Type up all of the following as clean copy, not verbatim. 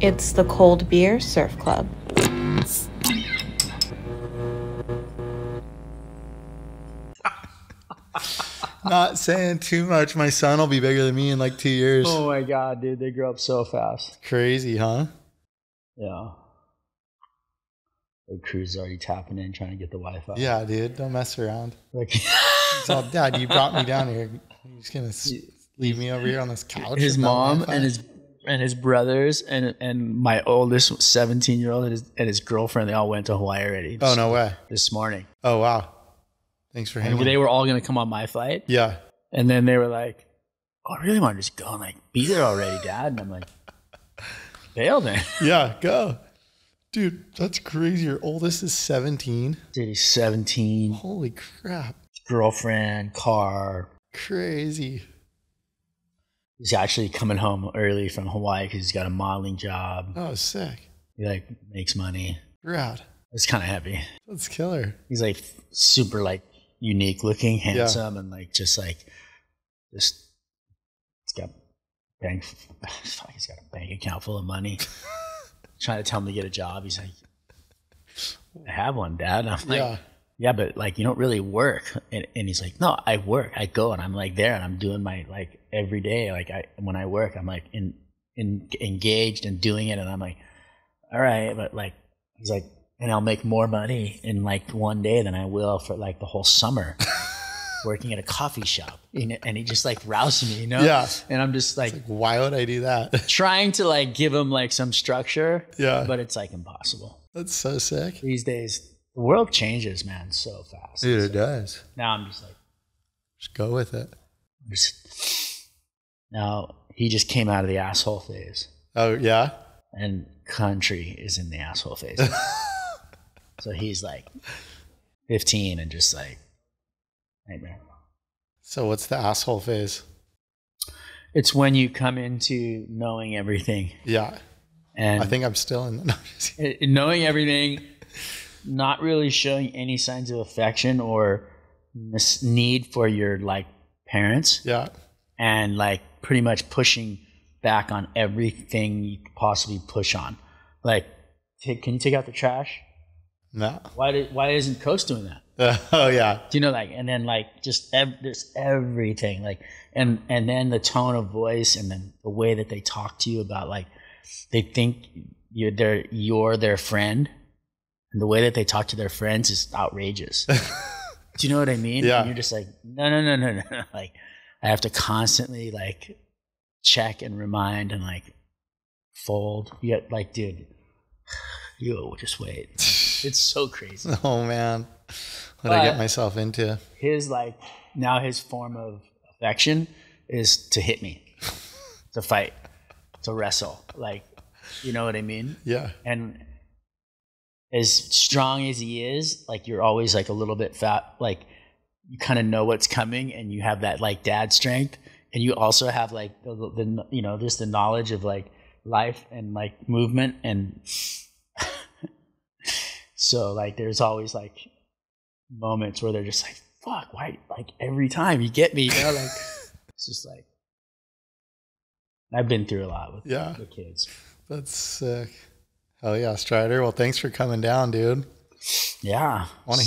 It's the Cold Beer Surf Club. Not saying too much. My son will be bigger than me in like 2 years. Oh my God, dude. They grow up so fast. Crazy, huh? Yeah. The crew's already tapping in trying to get the Wi-Fi. Yeah, dude. Don't mess around. Like, it's all, Dad, you brought me down here. You're just going to leave me over here on this couch? His mom and his brothers and my oldest 17-year-old and his girlfriend, they all went to Hawaii already. Oh, no way. This morning. Oh, wow. Thanks for hanging. They were all going to come on my flight. Yeah. And then they were like, oh, I really want to just go and like be there already, Dad. And I'm like, bail then. Yeah, go. Dude, that's crazy. Your oldest is 17. Dude, he's 17. Holy crap. Girlfriend, car. Crazy. He's actually coming home early from Hawaii because he's got a modeling job. Oh, sick. He like makes money. Rad. It's kind of heavy. That's killer. He's like super like unique looking, handsome, yeah. And like he's got a bank account full of money. Trying to tell him to get a job. He's like, I have one, Dad. And I'm like, yeah, but like you don't really work. And he's like, no, I work. I go and I'm like there and I'm doing my like every day. Like when I work, I'm like engaged and doing it. And I'm like, all right, but like he's like, and I'll make more money in like one day than I will for like the whole summer working at a coffee shop. And he just like rouses me, you know? Yeah. And I'm just like, why would I do that? Trying to like give him like some structure. Yeah. But it's like impossible. That's so sick. These days, the world changes, man, so fast. Dude, it does. Now I'm just like, just go with it. Now he just came out of the asshole phase. Oh, yeah. And country is in the asshole phase. So he's like 15 and just like nightmare. So what's the asshole phase? It's when you come into knowing everything. Yeah. And I think I'm still in the knowing everything, not really showing any signs of affection or need for your like parents. Yeah. And like pretty much pushing back on everything you could possibly push on. Like, can you take out the trash? No. Why isn't Coast doing that? Oh yeah. Do you know like, and then like just there's everything like, and then the tone of voice and then the way that they talk to you about like, they think you're their friend, and the way that they talk to their friends is outrageous. Do you know what I mean? Yeah. And you're just like, no. Like I have to constantly like check and remind and like fold. You get like, dude, you just wait. It's so crazy. Oh man, what I get myself into. His like now his form of affection is to hit me, to fight, to wrestle. Like, you know what I mean? Yeah. And as strong as he is, like you're always like a little bit fat. Like you kind of know what's coming, and you have that like dad strength, and you also have like the you know just the knowledge of like life and like movement and. So like there's always like moments where they're just like, fuck, why like every time you get me, you know, like it's just like I've been through a lot with the kids. That's sick. Hell yeah, Strider. Well, thanks for coming down, dude. Yeah. I wanna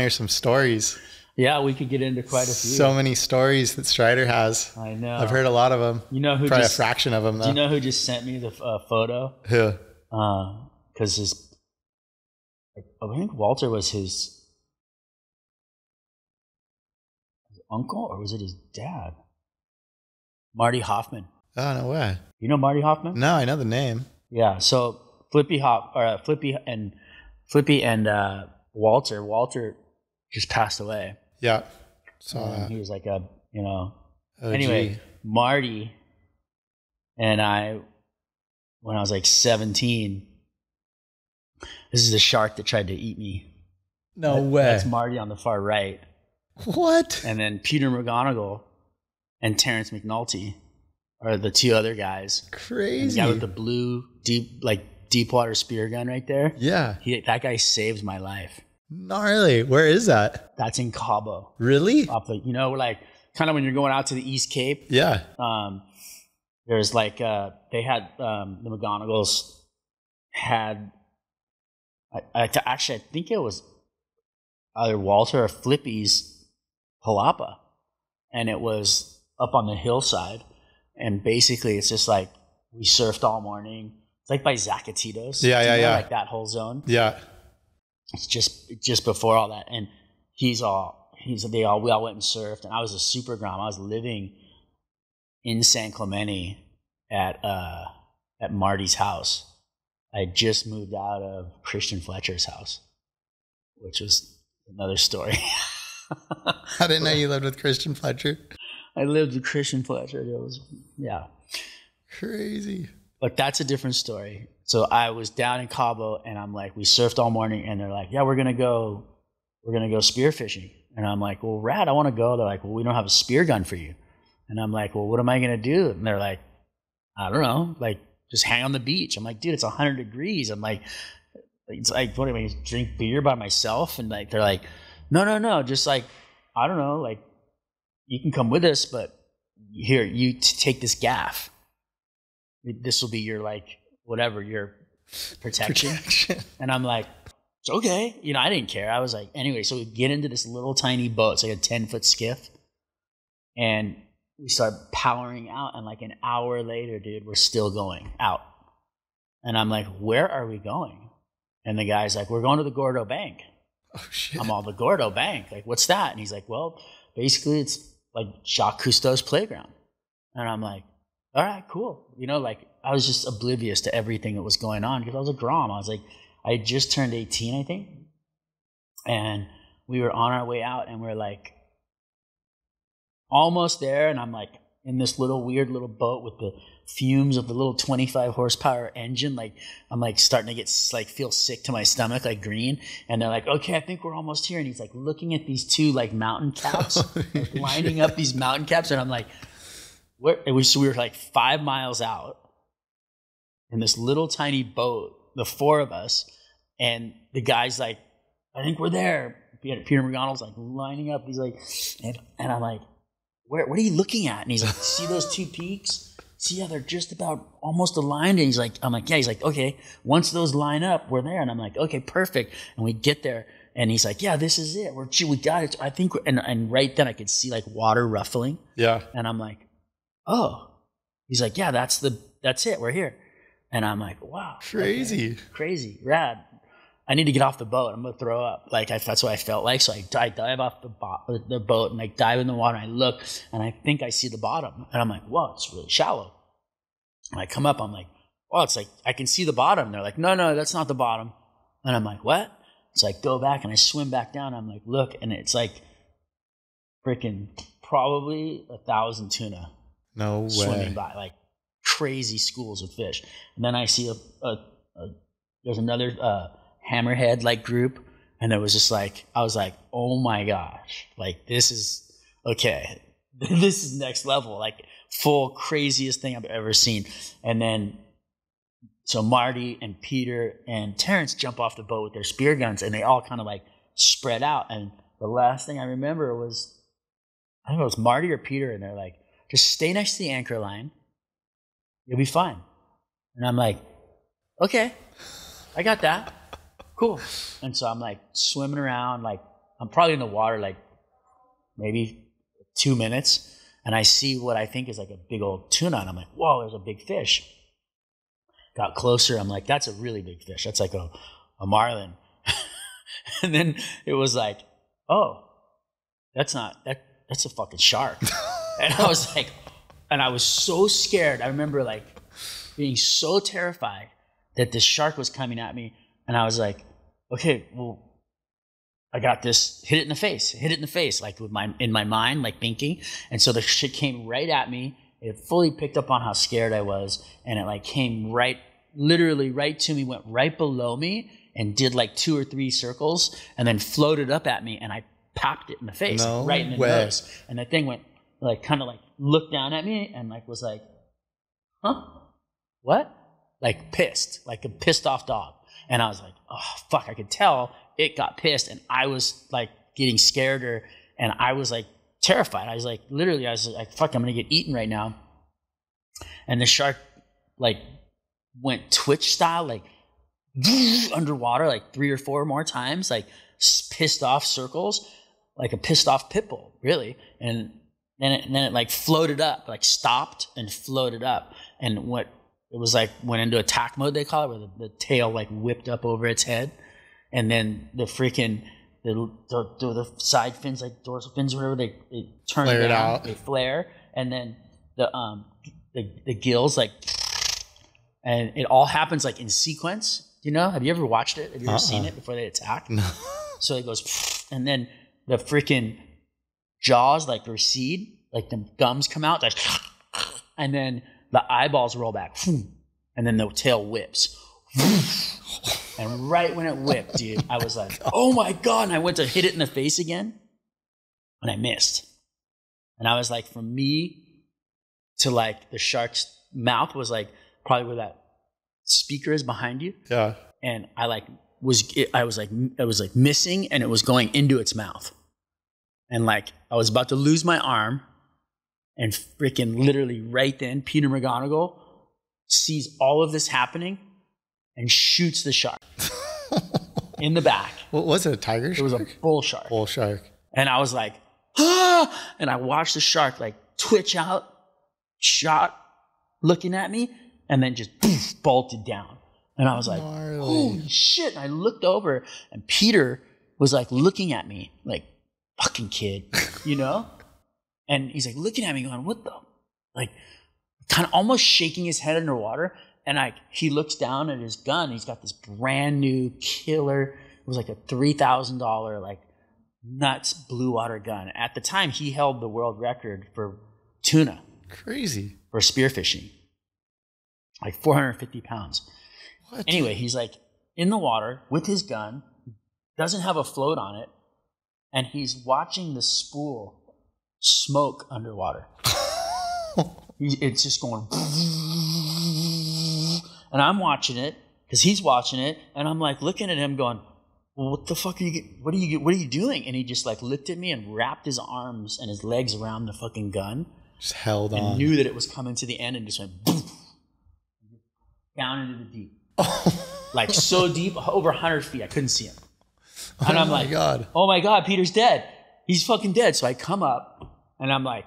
hear some stories. Yeah, we could get into quite a few. So many stories that Strider has. I know. I've heard a lot of them. You know who probably a fraction of them though. Do you know who just sent me the photo? Who? Because his I think Walter was his uncle, or was it his dad? Marty Hoffman. Oh, no way. You know Marty Hoffman? No, I know the name. Yeah, so Flippy and Walter. Walter just passed away. Yeah, saw that. He was like a, you know. OG. Anyway, Marty and I, when I was like 17. This is the shark that tried to eat me. No way. That's Marty on the far right. What? And then Peter McGonigal and Terrence McNulty are the two other guys. Crazy. And the guy with the blue deep water spear gun right there. Yeah. That guy saved my life. Gnarly. Where is that? That's in Cabo. Really? Off the, you know, like kind of when you're going out to the East Cape. Yeah. There's like they had the McGonagalls had actually I think it was either Walter or Flippy's palapa, and it was up on the hillside, and basically it's just like we surfed all morning. It's like by Zacatitos, like that whole zone. Yeah, it's just before all that, and we all went and surfed, and I was a super grom. I was living in San Clemente at Marty's house. I had just moved out of Christian Fletcher's house, which was another story. I didn't know you lived with Christian Fletcher. I lived with Christian Fletcher. It was crazy. But that's a different story. So I was down in Cabo, and I'm like, we surfed all morning, and they're like, yeah, we're gonna go spear fishing. And I'm like, well, rad, I want to go. They're like, well, we don't have a spear gun for you. And I'm like, well, what am I gonna do? And they're like, I don't know, like just hang on the beach. I'm like, dude, it's 100 degrees. I'm like, it's like, what am I gonna drink beer by myself? And like, they're like, no, just like, I don't know, like you can come with us, but here you take this gaff. This will be your like whatever, your protection. And I'm like, it's okay. You know, I didn't care. I was like, anyway, so we get into this little tiny boat. It's like a 10-foot skiff. And we start powering out. And like an hour later, dude, we're still going out. And I'm like, where are we going? And the guy's like, we're going to the Gordo Bank. Oh, shit. I'm all, the Gordo Bank? Like, what's that? And he's like, well, basically it's like Jacques Cousteau's playground. And I'm like, all right, cool. You know, like I was just oblivious to everything that was going on because I was a grom. I was like, I had just turned 18, I think. And we were on our way out and we're like almost there. And I'm like in this little weird little boat with the fumes of the little 25 horsepower engine. Like I'm like starting to get like feel sick to my stomach, like green. And they're like, okay, I think we're almost here. And he's like looking at these two like mountain caps, like, lining up these mountain caps. And I'm like, we were like 5 miles out in this little tiny boat, the four of us, and the guy's like, I think we're there. Peter McDonald's like lining up. He's like, and I'm like, what are you looking at? And he's like, see those two peaks? See how they're just about almost aligned? And he's like, I'm like, yeah. He's like, okay, once those line up, we're there. And I'm like, okay, perfect. And we get there, and he's like, yeah, this is it. We got it. I think, and right then I could see like water ruffling. Yeah. And I'm like, oh, he's like, yeah, that's it. We're here. And I'm like, wow, crazy, okay, crazy, rad. I need to get off the boat. I'm going to throw up. Like that's what I felt like. So I dive off the boat and I dive in the water. And I look and I think I see the bottom and I'm like, whoa, it's really shallow. And I come up, I'm like, oh, it's like, I can see the bottom. And they're like, no, that's not the bottom. And I'm like, what? So I go back and I swim back down. I'm like, look, and it's like freaking probably 1,000 tuna. No way. Swimming by, like crazy schools of fish. And then I see there's another hammerhead like group, and it was just like, I was like, oh my gosh, like this is okay. This is next level, like full craziest thing I've ever seen. And then, so Marty and Peter and Terrence jump off the boat with their spear guns, and they all kind of like spread out. And the last thing I remember was, I don't know, it was Marty or Peter, and they're like, just stay next to the anchor line. You'll be fine. And I'm like, okay, I got that. Cool. And so I'm like swimming around, like I'm probably in the water like maybe 2 minutes. And I see what I think is like a big old tuna. And I'm like, whoa, there's a big fish. Got closer. I'm like, that's a really big fish. That's like a marlin. And then it was like, oh, that's a fucking shark. And I was like, and I was so scared. I remember like being so terrified that this shark was coming at me. And I was like, okay, well, I got this. Hit it in the face. Like in my mind, like thinking. And so the shit came right at me. It fully picked up on how scared I was. And it like came right, literally right to me, went right below me and did like 2 or 3 circles and then floated up at me. And I popped it in the face, nose. And the thing went, like kind of like looked down at me and like was like, huh? What? Like pissed, like a pissed off dog. And I was like, oh fuck, I could tell it got pissed and I was like getting scareder and I was like terrified. I was like, literally, I was like, fuck, I'm gonna get eaten right now. And the shark like went twitch style, like underwater, like 3 or 4 more times, like pissed off circles, like a pissed off pit bull, really. And then it like floated up, like stopped and floated up, and what it was like went into attack mode, they call it, where the tail like whipped up over its head, and then the freaking the side fins, like dorsal fins, whatever, they turn it out, they flare, and then the gills, like, and it all happens like in sequence. You know, have you ever watched it? Have you ever seen it before they attack? No. So it goes, and then the freaking jaws like recede, like the gums come out, like, and then the eyeballs roll back, and then the tail whips. And right when it whipped, dude, I was like, oh my God. And I went to hit it in the face again, and I missed. And I was like, from me to like the shark's mouth was like probably where that speaker is behind you. Yeah. And I was like missing, and it was going into its mouth. And like, I was about to lose my arm, and freaking literally right then, Peter McGonigal sees all of this happening and shoots the shark in the back. What was it, a tiger shark? It was a bull shark. Bull shark. And I was like, ah! And I watched the shark like twitch out, shot, looking at me, and then just poof, bolted down. And I was like, gnarly. Holy shit. And I looked over, and Peter was like looking at me like, fucking kid, you know? And he's like looking at me going, what the? Like kind of almost shaking his head underwater. And he looks down at his gun. He's got this brand new killer. It was like a $3,000 like nuts blue water gun. At the time, he held the world record for tuna. Crazy. For spearfishing. Like 450 pounds. What? Anyway, he's like in the water with his gun. Doesn't have a float on it. And he's watching the spool smoke underwater. It's just going... And I'm watching it because he's watching it, and I'm like looking at him, going, well, "What the fuck are you? What are you doing?" And he just like looked at me and wrapped his arms and his legs around the fucking gun, just held on, and knew that it was coming to the end, and just went boom, down into the deep, like so deep, over 100 feet. I couldn't see him, and I'm like, God. "Oh my God, Peter's dead. He's fucking dead." So I come up, and I'm like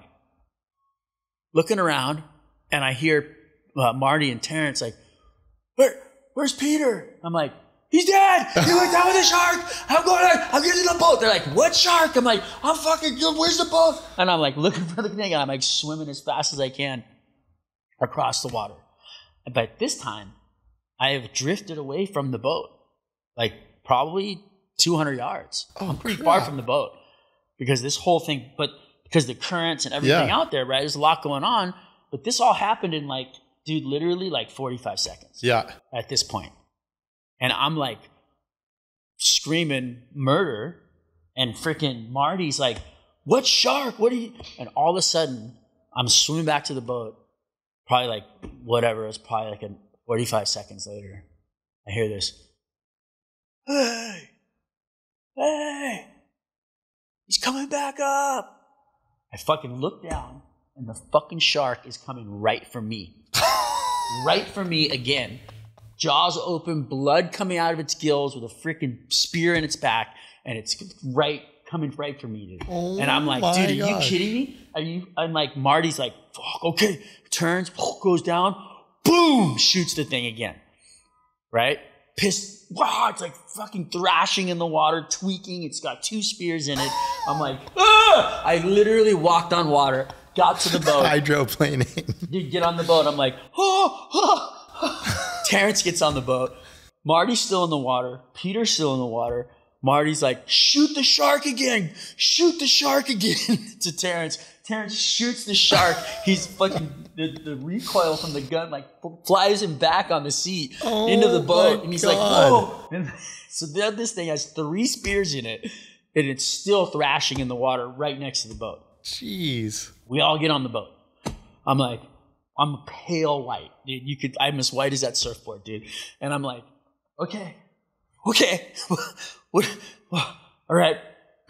looking around, and I hear Marty and Terrence like, Where's Peter? I'm like, he's dead. He went down with a shark. I'm getting the boat. They're like, what shark? I'm like, I'm fucking good. Where's the boat? And I'm like looking for the thing. And I'm like swimming as fast as I can across the water. But this time, I have drifted away from the boat, like probably 200 yards. Oh, I'm pretty far from the boat because this whole thing, but because the currents and everything out there, right? There's a lot going on. But this all happened in like, dude, literally like 45 seconds. Yeah. At this point. And I'm like screaming murder, and freaking Marty's like, what shark? What are you? And all of a sudden, I'm swimming back to the boat. Probably like whatever. It's probably like 45 seconds later. I hear this. Hey. Hey. He's coming back up. I fucking look down, and the fucking shark is coming right for me. Right for me again. Jaws open, blood coming out of its gills with a freaking spear in its back, and it's coming right for me, dude. Oh, and I'm like, dude, are you kidding me? Are you? I'm like, Marty's like, fuck, okay. Turns, goes down, boom, shoots the thing again. Right? Pissed. Wow, it's like fucking thrashing in the water, tweaking. It's got 2 spears in it. I'm like, ah! I literally walked on water. Got to the boat. Hydroplaning. Dude, get on the boat. I'm like, oh, oh, oh. Terrence gets on the boat. Marty's still in the water. Peter's still in the water. Marty's like, shoot the shark again. Shoot the shark again to Terrence. Terrence shoots the shark. He's fucking, the recoil from the gun like flies him back on the seat into the boat. And he's like, whoa. And so then this thing has 3 spears in it, and it's still thrashing in the water right next to the boat. Jeez. We all get on the boat. I'm like, I'm pale white, dude. I'm as white as that surfboard, dude. And I'm like, okay. What? All right.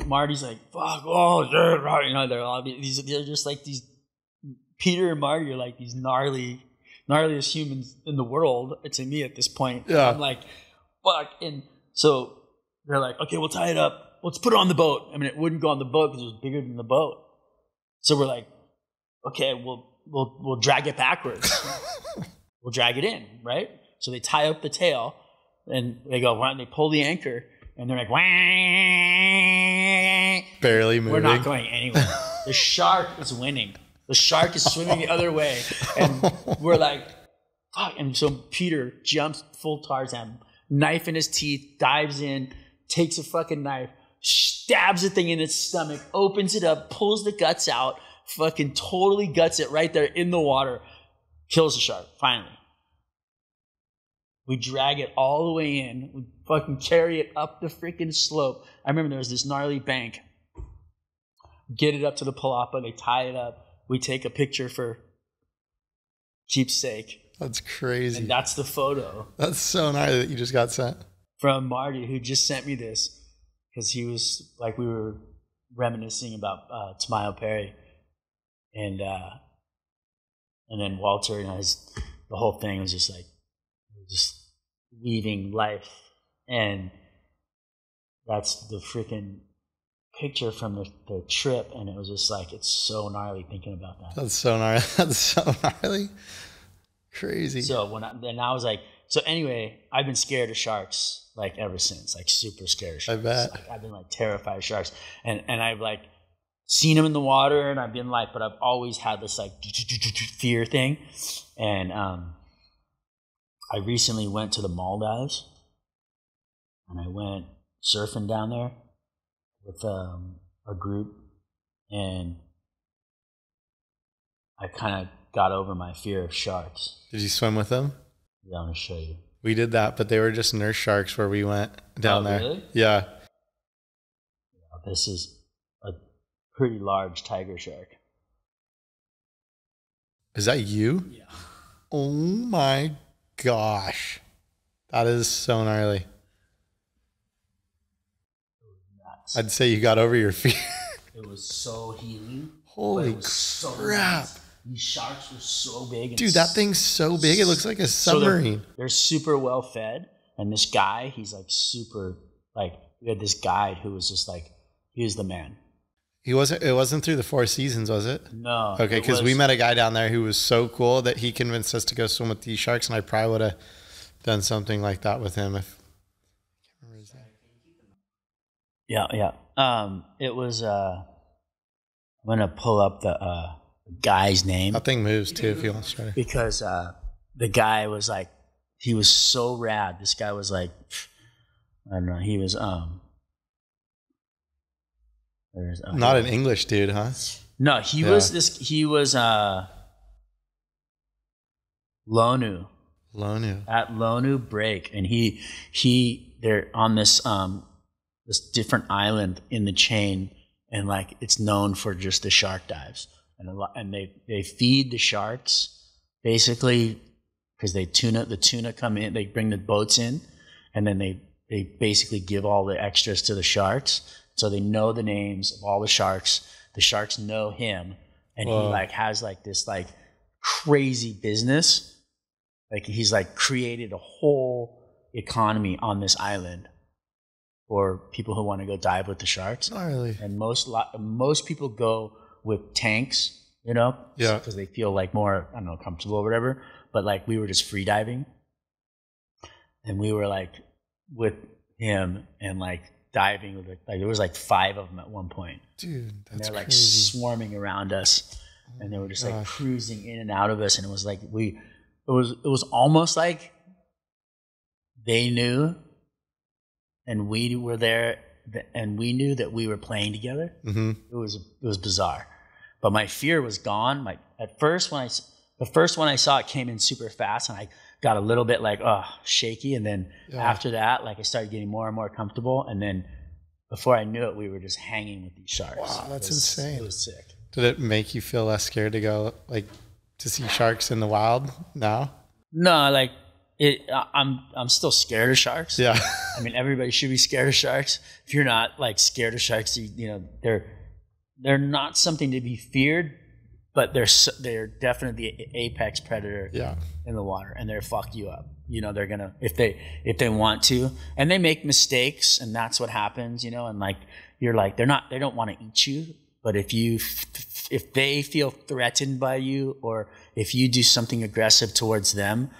Marty's like, fuck, oh, you know, they're just like these Peter and Marty are like these gnarliest humans in the world to me at this point. Yeah. I'm like, fuck. And so they're like, okay, we'll tie it up. Let's put it on the boat. I mean, it wouldn't go on the boat because it was bigger than the boat. So we're like, okay, we'll drag it backwards. We'll drag it in, right? So they tie up the tail, and they go, and they pull the anchor, and they're like, wah! Barely moving. We're not going anywhere. The shark is winning. The shark is swimming the other way, and we're like, fuck. And so Peter jumps full Tarzan, knife in his teeth, dives in, takes a fucking knife, stabs the thing in its stomach, opens it up, pulls the guts out, fucking totally guts it right there in the water, kills the shark, finally. We drag it all the way in. We fucking carry it up the freaking slope. I remember there was this gnarly bank. Get it up to the palapa. They tie it up. We take a picture for keepsake. That's crazy. And that's the photo. That's so nice that you just got sent. From Marty, who just sent me this. Because he was, like, we were reminiscing about Tamayo Perry. And then Walter and I, the whole thing was just like, just leaving life, and that's the freaking picture from the trip, and it was just like, it's so gnarly thinking about that. That's so gnarly. Crazy. So then I was like, so anyway, I've been scared of sharks like ever since, like super scared of sharks. I bet. Like, I've been like terrified of sharks, and I've like seen them in the water, and I've been like, but I've always had this like fear thing, and I recently went to the Maldives, and I went surfing down there with a group, and I kind of got over my fear of sharks. Did you swim with them? Yeah, I'm going to show you. We did that, but they were just nurse sharks where we went down there. Really? Yeah. This is a pretty large tiger shark. Is that you? Yeah. Oh my God. Gosh, that is so gnarly. Nuts. I'd say you got over your fear. It was so healing. Holy crap. So nuts. These sharks were so big. Dude, that thing's so big. It looks like a submarine. So they're super well fed. And this guy, he's like super, like, we had this guide who was just like, he was the man. It wasn't through the Four Seasons, was it? No. Okay, because we met a guy down there who was so cool that he convinced us to go swim with these sharks, and I probably would have done something like that with him. Yeah. It was, I'm going to pull up the guy's name. That thing moves, too, if you want to try. Because the guy was like, he was so rad. This guy was like, I don't know, he was... Not an English dude, huh? No, he was Lonu. At Lonu Break, and he they're on this this different island in the chain, and like it's known for just the shark dives, and they feed the sharks basically because the tuna come in, they bring the boats in, and then they basically give all the extras to the sharks. So they know the names of all the sharks. The sharks know him, and Whoa. He like has like this like crazy business. Like he's like created a whole economy on this island for people who want to go dive with the sharks. Not really. And most people go with tanks, you know, because they feel like more comfortable or whatever. But like we were just free diving, and we were like with him and like. Diving with like there was like 5 of them at one point. Dude, that's and they're like crazy. Swarming around us, and they were just like cruising in and out of us. And it was like it was almost like they knew, and we were there, and we knew that we were playing together. Mm-hmm. It was bizarre, but my fear was gone. Like at first the first one I saw, it came in super fast, and I got a little bit like, shaky. And then after that, like I started getting more and more comfortable. And then before I knew it, we were just hanging with these sharks. Wow, that's insane. It was sick. Did it make you feel less scared to go like to see sharks in the wild now? No, like I'm still scared of sharks. Yeah. I mean, everybody should be scared of sharks. If you're not like scared of sharks, you know, they're not something to be feared, But they're definitely the apex predator in the water, and they'll fuck you up. You know, they're gonna if they want to, and they make mistakes, and that's what happens. You know, and like you're like they don't want to eat you, but if they feel threatened by you, or if you do something aggressive towards them,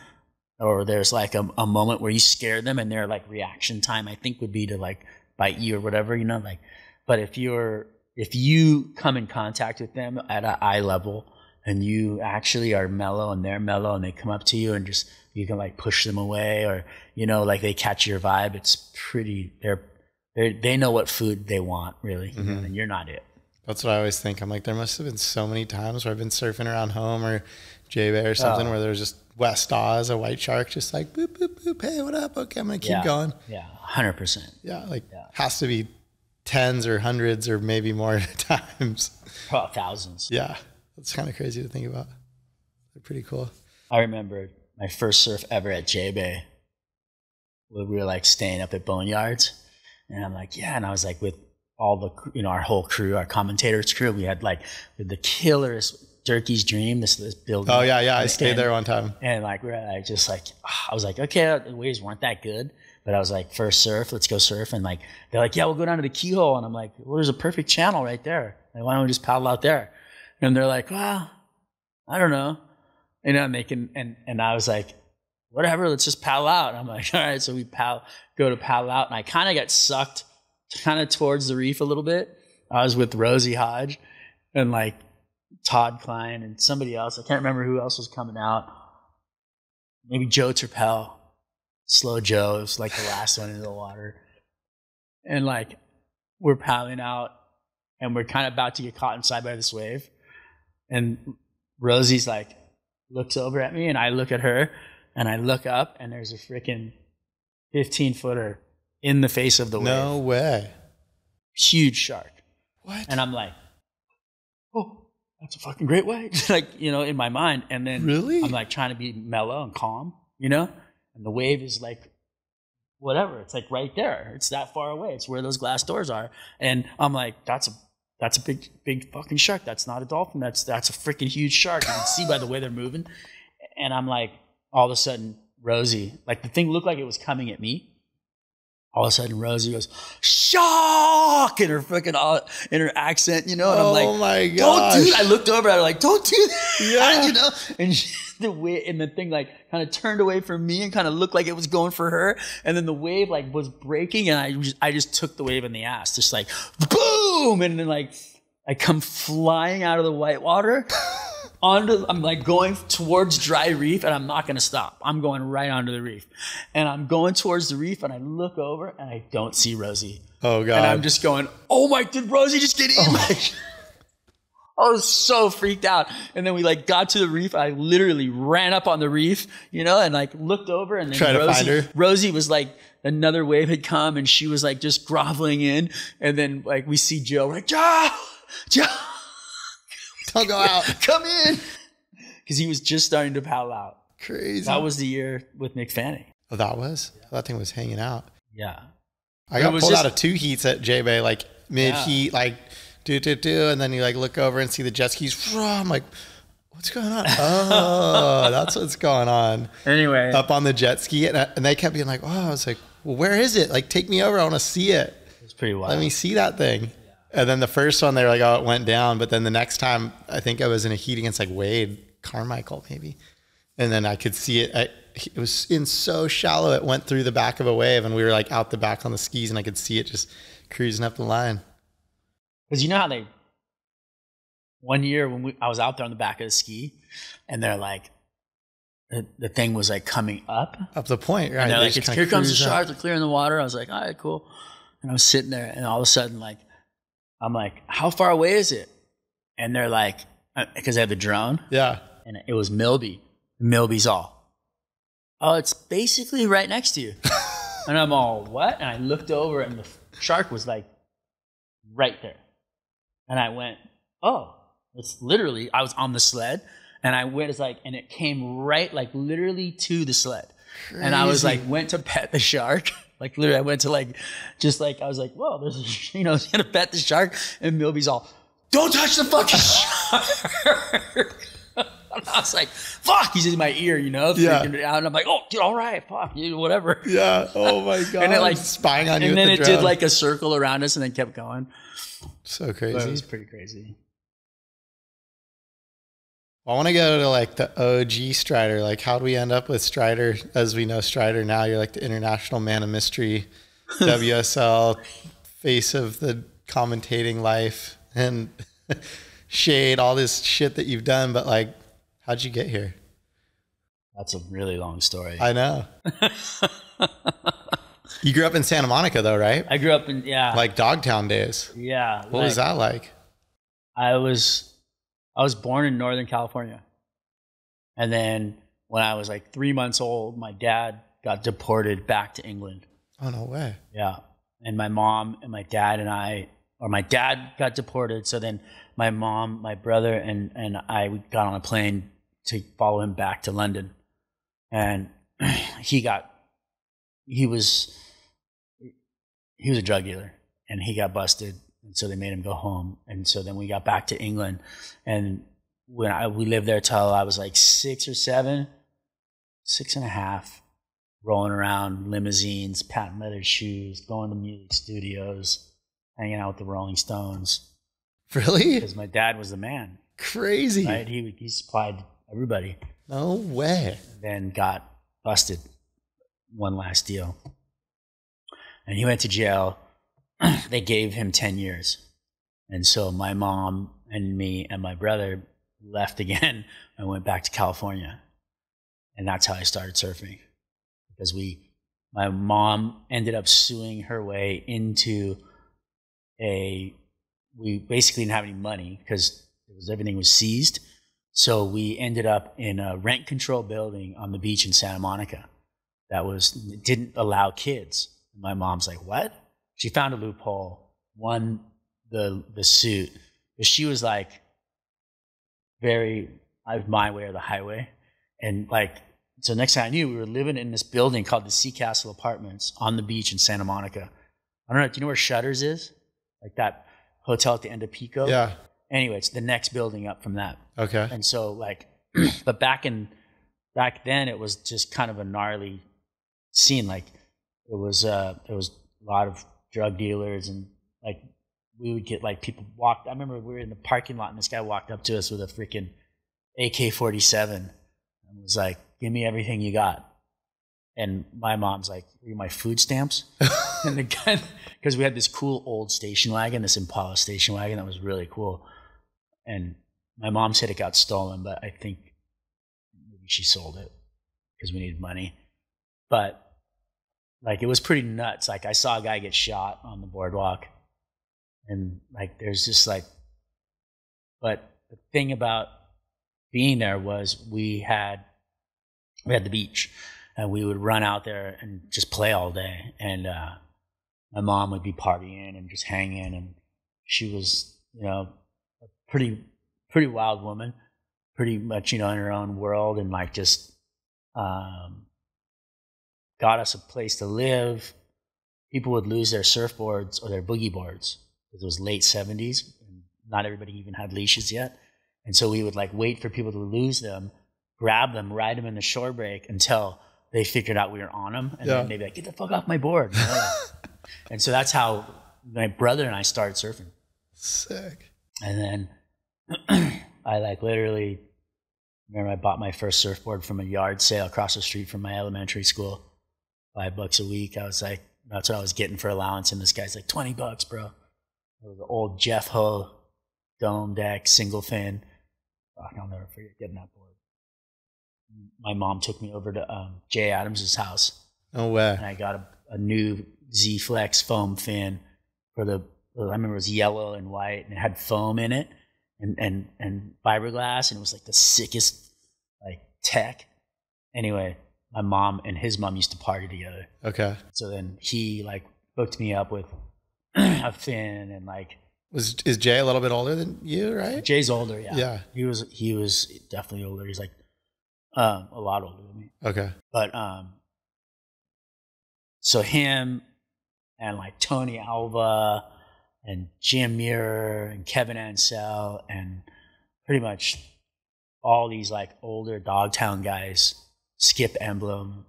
or there's like a moment where you scare them, and their like reaction time I think would be to like bite you or whatever. You know, like but if you come in contact with them at an eye level and you actually are mellow and they're mellow and they come up to you and just, you can like push them away or, you know, like they catch your vibe. It's pretty, they know what food they want really. Mm-hmm. And you're not it. That's what I always think. I'm like, there must've been so many times where I've been surfing around home or J-Bay or something where there's just West Oz, a white shark, just like boop, boop, boop. Hey, what up? Okay. I'm going to keep going. Yeah. 100%. Yeah. Like has to be tens or hundreds or maybe more times. Probably thousands. Yeah. That's kind of crazy to think about. They're pretty cool. I remember my first surf ever at J-Bay. We were like staying up at Boneyards. And I'm like, yeah. And I was like with all the, you know, our whole crew, our commentator's crew. We had like the killerest Jerky's Dream, this building. Oh, yeah, yeah. I stayed there one time. And like, we're like, just like, I was like, okay, the waves weren't that good. But I was like, first surf, let's go surf. And like, they're like, yeah, we'll go down to the keyhole. And I'm like, well, there's a perfect channel right there. Like, why don't we just paddle out there? And they're like, well, I don't know. You know, and I was like, whatever, let's just paddle out. And I'm like, all right. So we go to paddle out. And I kind of got sucked kind of towards the reef a little bit. I was with Rosie Hodge and like Todd Klein and somebody else. I can't remember who else was coming out. Maybe Joe Terpel. Slow Joe, it was like the last one in the water. And like, we're paddling out and we're kind of about to get caught inside by this wave. And Rosie's like, looks over at me and I look at her and I look up and there's a freaking 15 footer in the face of the wave. No way. Huge shark. What? And I'm like, oh, that's a fucking great wave. Like, you know, in my mind. And then really? I'm like trying to be mellow and calm, you know? And the wave is like, whatever. It's like right there. It's that far away. It's where those glass doors are. And I'm like, that's a big fucking shark. That's not a dolphin. That's a freaking huge shark. You can see by the way they're moving. And I'm like, all of a sudden, Rosie, like the thing looked like it was coming at me. All of a sudden, Rosie goes, shock, in her freaking, in her accent, you know? And I'm like, oh my gosh. Don't do that. I looked over at her like, don't do that, you know? And the thing like kind of turned away from me and kind of looked like it was going for her. And then the wave like was breaking and I just took the wave in the ass, just like, boom. And then like, I come flying out of the white water. I'm like going towards dry reef and I'm not going to stop. I'm going right onto the reef and I'm going towards the reef and I look over and I don't see Rosie. Oh God. And I'm just going, oh my, did Rosie just get in? Oh my. I was so freaked out. And then we like got to the reef. I literally ran up on the reef, you know, and like looked over and then Rosie was like, another wave had come and she was like just groveling in. And then like we see Joe, we're like, Joe. I'll go out. Come in. Because he was just starting to paddle out. Crazy. That was the year with Nick Fanning. Oh, that was? Yeah. That thing was hanging out. Yeah. I got pulled out of two heats at J-Bay, like mid-heat, like do. And then you like look over and see the jet skis. I'm like, what's going on? Oh, that's what's going on. Anyway. Up on the jet ski. And they kept being like, oh, I was like, well, where is it? Like, take me over. I want to see it. It's pretty wild. Let me see that thing. And then the first one, they were like, oh, it went down. But then the next time, I think I was in a heat against like Wade Carmichael, maybe. And then I could see it. It was in so shallow, it went through the back of a wave. And we were like out the back on the skis, and I could see it just cruising up the line. Because you know how they, one year when I was out there on the back of the ski, and they're like, the thing was like coming up. Up the point, right? And they're like, here comes the shark, they're clearing the water. I was like, all right, cool. And I was sitting there, and all of a sudden, like, I'm like, how far away is it? And they're like, because I have a drone. Yeah. And it was Milby. Milby's all, oh, it's basically right next to you. And I'm all, what? And I looked over and the shark was like right there. And I went, oh, it's literally, I was on the sled. And I went, it's like, and it came right, like literally to the sled. Crazy. And I was like, went to pet the shark. Like literally, I went to like, just like I was like, whoa, there's, you know, gonna pet the shark, and Milby's all, don't touch the fucking shark. I was like, fuck, he's in my ear, you know, freaking out. And I'm like, oh, dude, all right, fuck, dude, whatever. Yeah, oh my God. And it like spying on you. And then it did like a circle around us and then kept going. So crazy. But it was pretty crazy. I want to go to like the OG Strider. Like, how do we end up with Strider as we know Strider now? You're like the international man of mystery, WSL, face of the commentating life and Shade, all this shit that you've done. But like, how'd you get here? That's a really long story. I know. You grew up in Santa Monica though, right? I grew up in, yeah. Like Dogtown days. Yeah. What was that like? I was born in Northern California. And then when I was like 3 months old, my dad got deported back to England. Oh, no way. Yeah. And my mom and my dad and I, or my dad got deported. So then my mom, my brother, and I got on a plane to follow him back to London. And he was a drug dealer and he got busted. And so they made him go home. And so then we got back to England. And when we lived there till I was like 6 or 7, 6 and a half, rolling around limousines, patent leather shoes, going to music studios, hanging out with the Rolling Stones. Really? Because my dad was the man. Crazy. Right? He supplied everybody. No way. And then got busted. One last deal. And he went to jail. They gave him 10 years. And so my mom and me and my brother left again and went back to California. And that's how I started surfing. Because my mom ended up suing her way into we basically didn't have any money because everything was seized. So we ended up in a rent control building on the beach in Santa Monica that didn't allow kids. And my mom's like, what? She found a loophole, won the suit. But she was like very my way or the highway. And like, so next thing I knew, we were living in this building called the Sea Castle Apartments on the beach in Santa Monica. I don't know, do you know where Shutters is? Like that hotel at the end of Pico? Yeah. Anyway, it's the next building up from that. Okay. And so like, but back then it was just kind of a gnarly scene. Like it was a lot of drug dealers, and like we would get like people walked. I remember we were in the parking lot and this guy walked up to us with a freaking AK-47 and was like, give me everything you got. And my mom's like, are you my food stamps? And the guy, because we had this cool old station wagon, this Impala station wagon that was really cool. And my mom said it got stolen, but I think maybe she sold it because we needed money. But like, it was pretty nuts. Like, I saw a guy get shot on the boardwalk. And, like, there's just, like... But the thing about being there was we had the beach. And we would run out there and just play all day. And my mom would be partying and just hanging. And she was, you know, a pretty wild woman. Pretty much, you know, in her own world. And, like, just... got us a place to live. People would lose their surfboards or their boogie boards. It was late 70s. And not everybody even had leashes yet. And so we would like wait for people to lose them, grab them, ride them in the shore break until they figured out we were on them. And then they'd be like, get the fuck off my board. And so that's how my brother and I started surfing. Sick. And then I like literally, remember I bought my first surfboard from a yard sale across the street from my elementary school. $5 a week. I was like, that's what I was getting for allowance. And this guy's like, 20 bucks, bro. It was an old Jeff Ho, dome deck, single fin. Fuck, I'll never forget getting that board. My mom took me over to Jay Adams' house. Oh, wow. And I got a new Z Flex foam fin for the, I remember it was yellow and white and it had foam in it and fiberglass. And it was like the sickest like tech. Anyway. My mom and his mom used to party together. Okay. So then he like hooked me up with a fin and like. Is Jay a little bit older than you, right? Jay's older, yeah. Yeah. He was definitely older. He's like a lot older than me. Okay. But so him and like Tony Alva and Jim Muir and Kevin Ansell and pretty much all these like older Dogtown guys, Skip Emblem,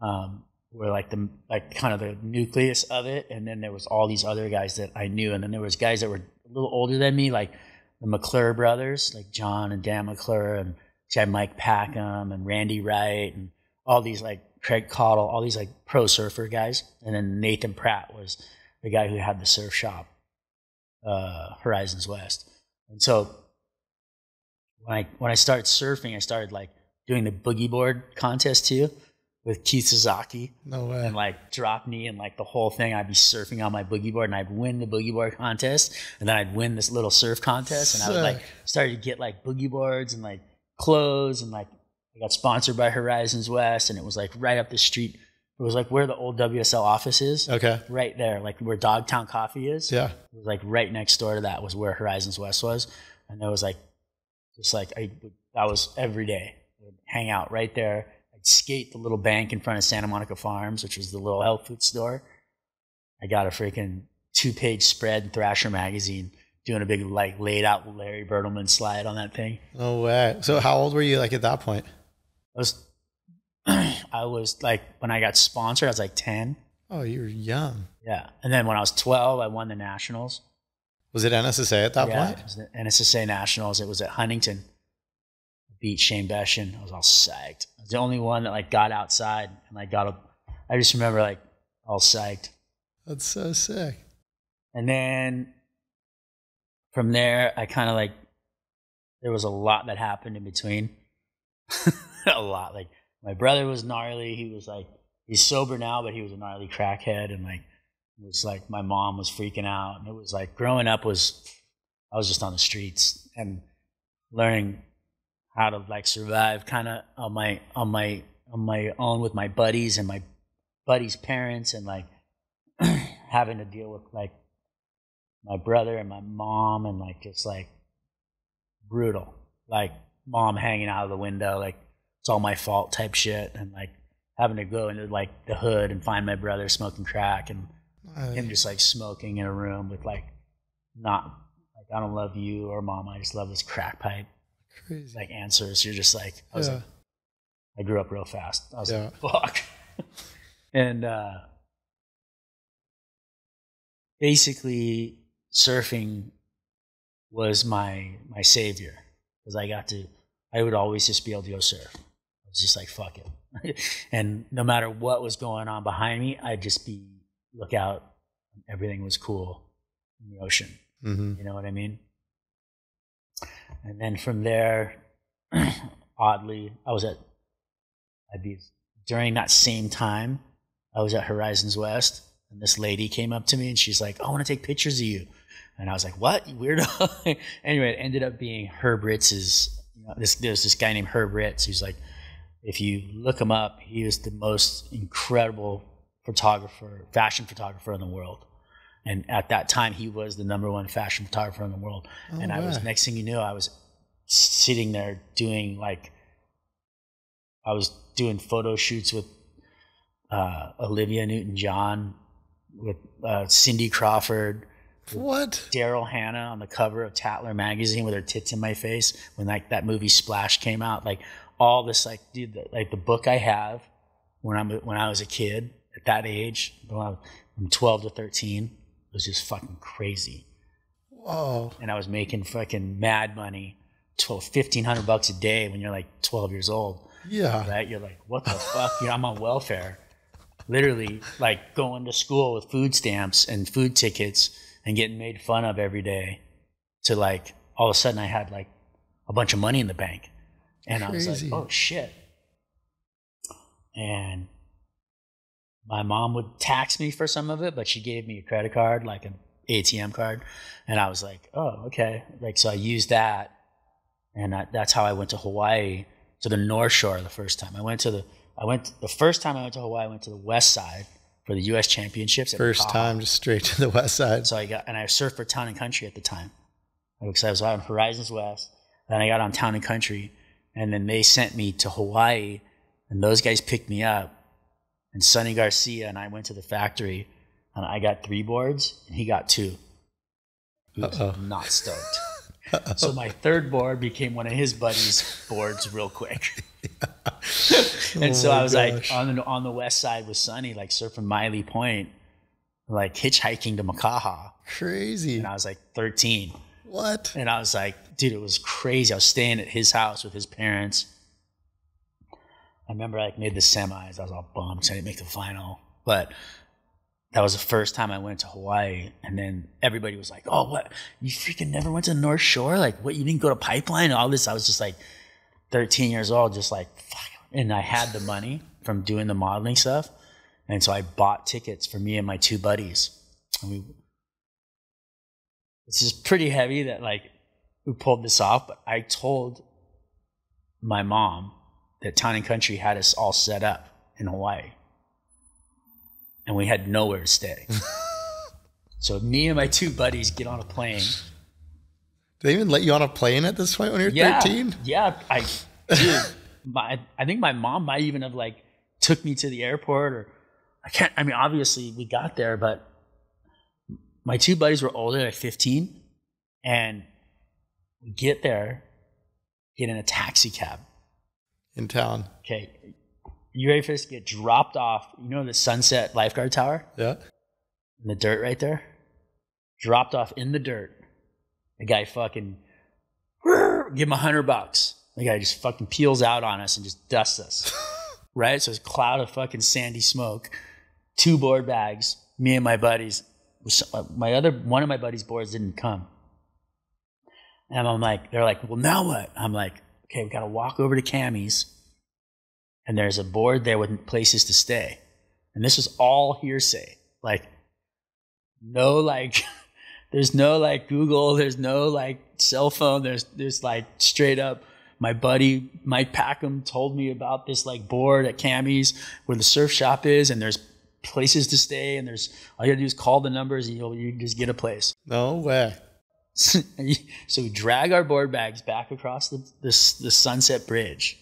were like the kind of the nucleus of it. And then there was all these other guys that I knew, and then there was guys that were a little older than me, like the McClure brothers, like John and Dan McClure, and Mike Packham and Randy Wright and all these like Craig Cottle, all these like pro surfer guys. And then Nathan Pratt was the guy who had the surf shop, Horizons West. And so when I started surfing, I started like doing the boogie board contest too with Keith Sasaki. No way. And like drop knee and like the whole thing. I'd be surfing on my boogie board and I'd win the boogie board contest, and then I'd win this little surf contest, and I would like started to get like boogie boards and like clothes, and like I got sponsored by Horizons West, and it was like right up the street. It was like where the old WSL office is. Okay. Right there, like where Dogtown Coffee is. Yeah. It was like right next door to that was where Horizons West was. And there was like just like that was every day. I'd hang out right there. I'd skate the little bank in front of Santa Monica Farms, which was the little health food store. I got a freaking 2-page spread in Thrasher magazine, doing a big like laid out Larry Bertelman slide on that thing. No way. So how old were you like at that point? I was like, when I got sponsored, I was like 10. Oh, you were young. Yeah. And then when I was 12, I won the nationals. Was it NSSA at that point? It was the NSSA nationals. It was at Huntington. I beat Shane Beshin. I was all psyched. I was the only one that like got outside and like got I just remember like all psyched. That's so sick. And then from there, I kind of like, there was a lot that happened in between. A lot. Like my brother was gnarly. He was like, he's sober now, but he was a gnarly crackhead. And like, it was like my mom was freaking out. And it was like growing up I was just on the streets and learning how to like survive kind of on my own with my buddies and my buddies' parents, and like having to deal with like my brother and my mom, and like just like brutal, like mom hanging out of the window, like it's all my fault type shit, and like having to go into like the hood and find my brother smoking crack, and him just like smoking in a room with like, not like, I don't love you or mom, I just love this crack pipe. Crazy. Like answers. You're just like, I was like, I grew up real fast. I was like, fuck. And basically surfing was my savior, because I would always just be able to go surf. I was just like, fuck it. And no matter what was going on behind me, I'd just be, look out, and everything was cool in the ocean. Mm-hmm. You know what I mean? And then from there, oddly, during that same time, I was at Horizons West, and this lady came up to me, and she's like, I want to take pictures of you. And I was like, what, you weirdo? Anyway, it ended up being Herb Ritz's. There's this guy named Herb Ritz who's like, if you look him up, he was the most incredible photographer, fashion photographer in the world. And at that time, he was the #1 fashion photographer in the world. Oh, and I was, next thing you knew, I was sitting there doing like, I was doing photo shoots with Olivia Newton-John, with Cindy Crawford. What? Daryl Hannah on the cover of Tatler magazine with her tits in my face when like that movie Splash came out. Like all this, like, dude, like the book I have when I was a kid at that age, from 12 to 13, it was just fucking crazy. Whoa! And I was making fucking mad money, $1,500 a day when you're like 12 years old. Yeah. Right? You're like, what the fuck? I'm on welfare, literally, like going to school with food stamps and food tickets. And getting made fun of every day, to like all of a sudden I had like a bunch of money in the bank, and crazy. I was like, oh shit. And my mom would tax me for some of it, but she gave me a credit card, like an ATM card, and I was like, oh okay, like so I used that, and that's how I went to Hawaii, to the North Shore the first time. The first time I went to Hawaii, I went to the West Side for the U.S. Championships. First time, just straight to the West Side. So I surfed for Town and Country at the time. Because I was out on Horizons West, then I got on Town and Country, and then they sent me to Hawaii, and those guys picked me up, and Sonny Garcia and I went to the factory, and I got 3 boards, and he got 2. He was not stoked. So my third board became one of his buddies' boards real quick. And so I was like on the west side with Sonny, like surfing Miley Point, like hitchhiking to Makaha. Crazy. And I was like 13. What? And I was like, dude, it was crazy. I was staying at his house with his parents. I remember I like made the semis. I was all bummed because I didn't make the final. But that was the first time I went to Hawaii. And then everybody was like, oh, what? You freaking never went to the North Shore? Like, what? You didn't go to Pipeline and all this? I was just like 13 years old, just like, fuck. And I had the money from doing the modeling stuff. And so I bought tickets for me and my two buddies. And we, it's just pretty heavy that like we pulled this off. But I told my mom that Town & Country had us all set up in Hawaii. And we had nowhere to stay. So me and my two buddies get on a plane. Did they even let you on a plane at this point when you're 13? Yeah. I think my mom might even have like took me to the airport or obviously we got there, but my two buddies were older, like 15, and we get there, get in a taxi cab. In town. Okay. You ready for this? Get dropped off. You know the Sunset Lifeguard Tower? Yeah. In the dirt right there? Dropped off in the dirt. The guy fucking, give him $100. The guy just fucking peels out on us and just dusts us. Right? So it's a cloud of fucking sandy smoke. Two board bags. Me and my buddies. One of my buddies' boards didn't come. And I'm like, they're like, well, now what? I'm like, okay, we got to walk over to Cammy's. And there's a board there with places to stay. And this was all hearsay. Like, no, like, there's no, like, Google. There's no, like, cell phone. There's like, straight up, my buddy Mike Packham told me about this, like, board at Cammy's where the surf shop is. And there's places to stay. And there's, all you got to do is call the numbers and you just get a place. No way. So we drag our board bags back across the Sunset Bridge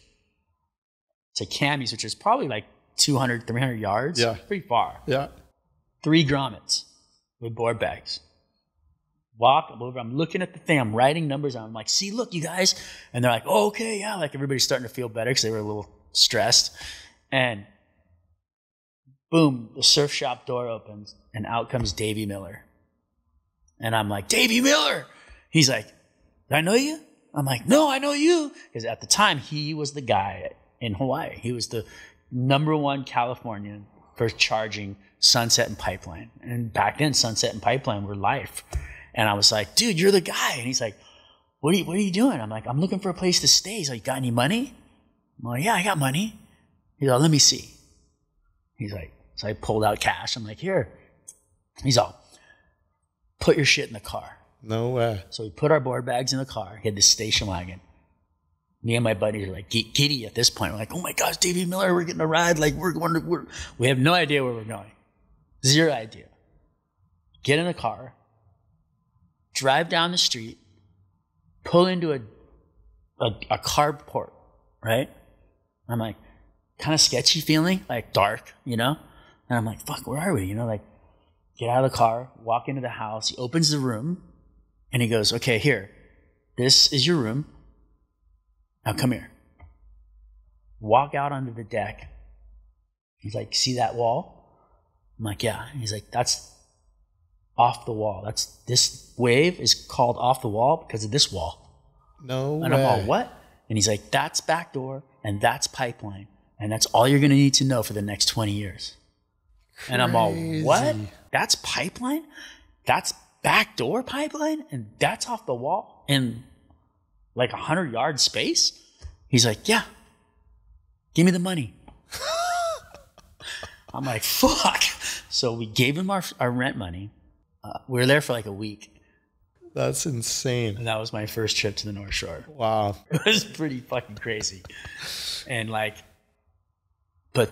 to Cammy's, which is probably like 200, 300 yards. Yeah. Pretty far. Yeah. Three grommets with board bags. Walk over. I'm looking at the thing. I'm writing numbers on. I'm like, see, look, you guys. And they're like, oh, okay, yeah. Like everybody's starting to feel better because they were a little stressed. And boom, the surf shop door opens and out comes Davey Miller. And I'm like, Davey Miller. He's like, did I know you? I'm like, no, I know you. Because at the time, he was the guy in Hawaii. He was the #1 Californian for charging Sunset and Pipeline. And back then, Sunset and Pipeline were life. And I was like, dude, you're the guy. And he's like, what are you doing? I'm like, I'm looking for a place to stay. He's like, got any money? I'm like, yeah, I got money. He's like, let me see. He's like, so I pulled out cash. I'm like, here. He's all, put your shit in the car. No way. So we put our board bags in the car. He had this station wagon. Me and my buddies are like giddy at this point. We're like, oh my gosh, Davey Miller, we're getting a ride. Like we have no idea where we're going. Zero idea. Get in the car. Drive down the street. Pull into a carport, right? I'm like, kind of sketchy feeling, like dark, you know? And I'm like, fuck, where are we? You know, like, get out of the car, walk into the house. He opens the room, and he goes, okay, here. This is your room. Now come here. Walk out onto the deck. He's like, see that wall? I'm like, yeah. He's like, that's off the wall. This wave is called off the wall because of this wall. No way. And I'm all, what? And he's like, that's back door, and that's Pipeline, and that's all you're going to need to know for the next 20 years. Crazy. And I'm all, what? That's Pipeline? That's backdoor Pipeline? And that's off the wall in like 100-yard space? He's like, yeah. Give me the money. I'm like, fuck. So we gave him our rent money. We were there for like a week. That's insane. And that was my first trip to the North Shore. Wow. It was pretty fucking crazy. And like, but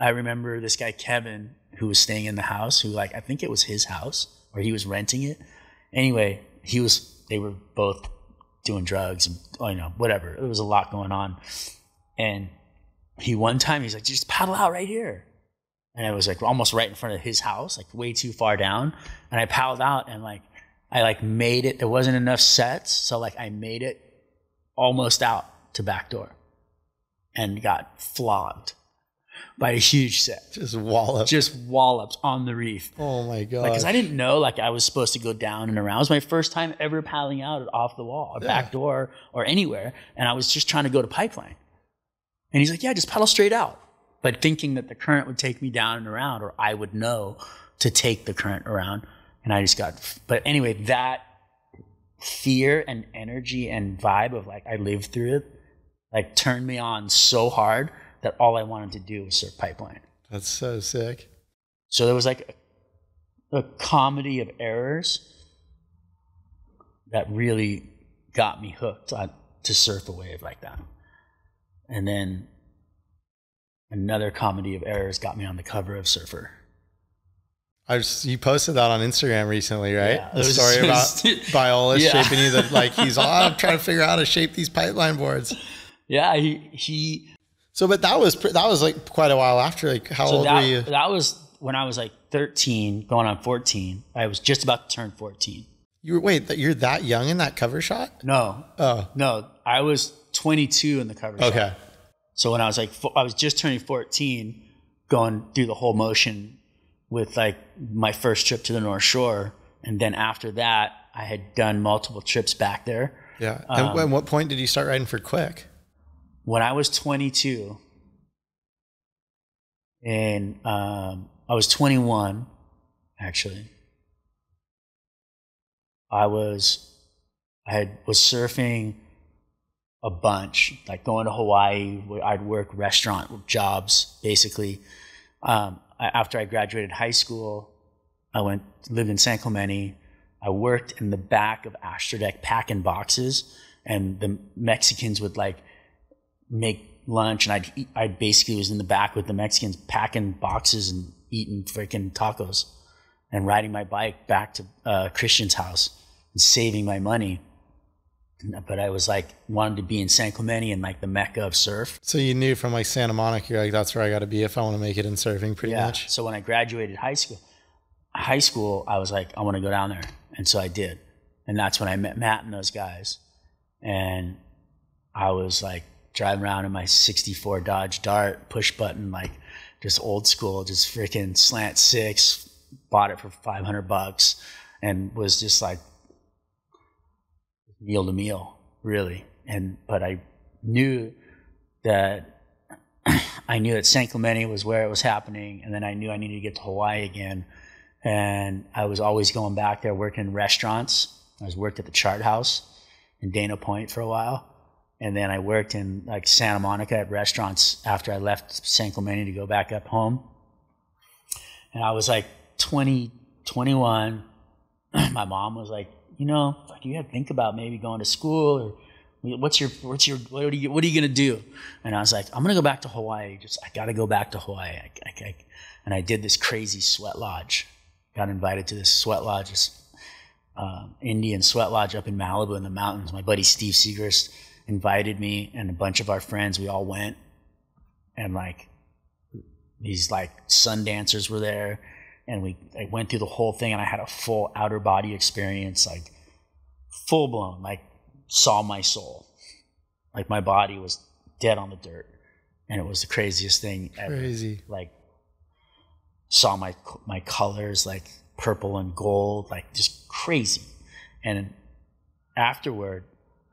I remember this guy, Kevin, who was staying in the house, who like, I think it was his house or he was renting it. Anyway, they were both doing drugs and, you know, whatever. There was a lot going on. And one time he's like, just paddle out right here. And it was like almost right in front of his house, like way too far down. And I paddled out and like I like made it. There wasn't enough sets, so like I made it almost out to backdoor and got flogged by a huge set. Just wallops. Just wallops on the reef. Oh my god! Because I didn't know like I was supposed to go down and around. It was my first time ever paddling out off the wall or backdoor or anywhere, and I was just trying to go to pipeline. And he's like, "Yeah, just paddle straight out," but thinking that the current would take me down and around, or I would know to take the current around. And I just got, but anyway, that fear and energy and vibe of like, I lived through it, like turned me on so hard that all I wanted to do was surf pipeline. That's so sick. So there was like a comedy of errors that really got me hooked on, to surf a wave like that. And then another comedy of errors got me on the cover of Surfer. You posted that on Instagram recently, right? Yeah, the story about Biola shaping you. That like he's all, I'm trying to figure out how to shape these pipeline boards. Yeah, he. So, but that was like quite a while after. Like, how old were you? That was when I was like 13, going on 14. I was just about to turn 14. You're that young in that cover shot? No. Oh no, I was 22 in the cover shot. Okay. So when I was like, I was just turning 14, going through the whole motion with like my first trip to the North Shore. And then after that, I had done multiple trips back there. Yeah. And at what point did you start riding for Quick? When I was 22 and I was 21, actually. I was surfing a bunch, like going to Hawaii. I'd work restaurant jobs, basically. After I graduated high school, I lived in San Clemente. I worked in the back of Astrodeck packing boxes, and the Mexicans would like make lunch, and I basically was in the back with the Mexicans packing boxes and eating freaking tacos, and riding my bike back to Christian's house and saving my money. But I was like, wanted to be in San Clemente and like the mecca of surf. So you knew from like Santa Monica, you're like, that's where I got to be if I want to make it in surfing pretty much. So when I graduated high school, I was like, I want to go down there. And so I did. And that's when I met Matt and those guys. And I was like driving around in my 64 Dodge Dart, push button, like just old school, just freaking slant six, bought it for $500 and was just like, meal to meal, really. But I knew that San Clemente was where it was happening, and then I knew I needed to get to Hawaii again. And I was always going back there, working in restaurants. I was worked at the Chart House in Dana Point for a while, and then I worked in like Santa Monica at restaurants after I left San Clemente to go back up home. And I was like 20, 21. My mom was like, you know, you had to think about maybe going to school, or what are you gonna do? And I was like, I'm gonna go back to Hawaii. I gotta go back to Hawaii. And I did this crazy sweat lodge. Got invited to this sweat lodge, this Indian sweat lodge up in Malibu in the mountains. My buddy Steve Segrist invited me and a bunch of our friends. We all went, and like these like sun dancers were there. And I went through the whole thing, and I had a full outer body experience, like full blown, like saw my soul. Like my body was dead on the dirt, and it was the craziest thing ever. Crazy. Like saw my colors, like purple and gold, like just crazy. And afterward,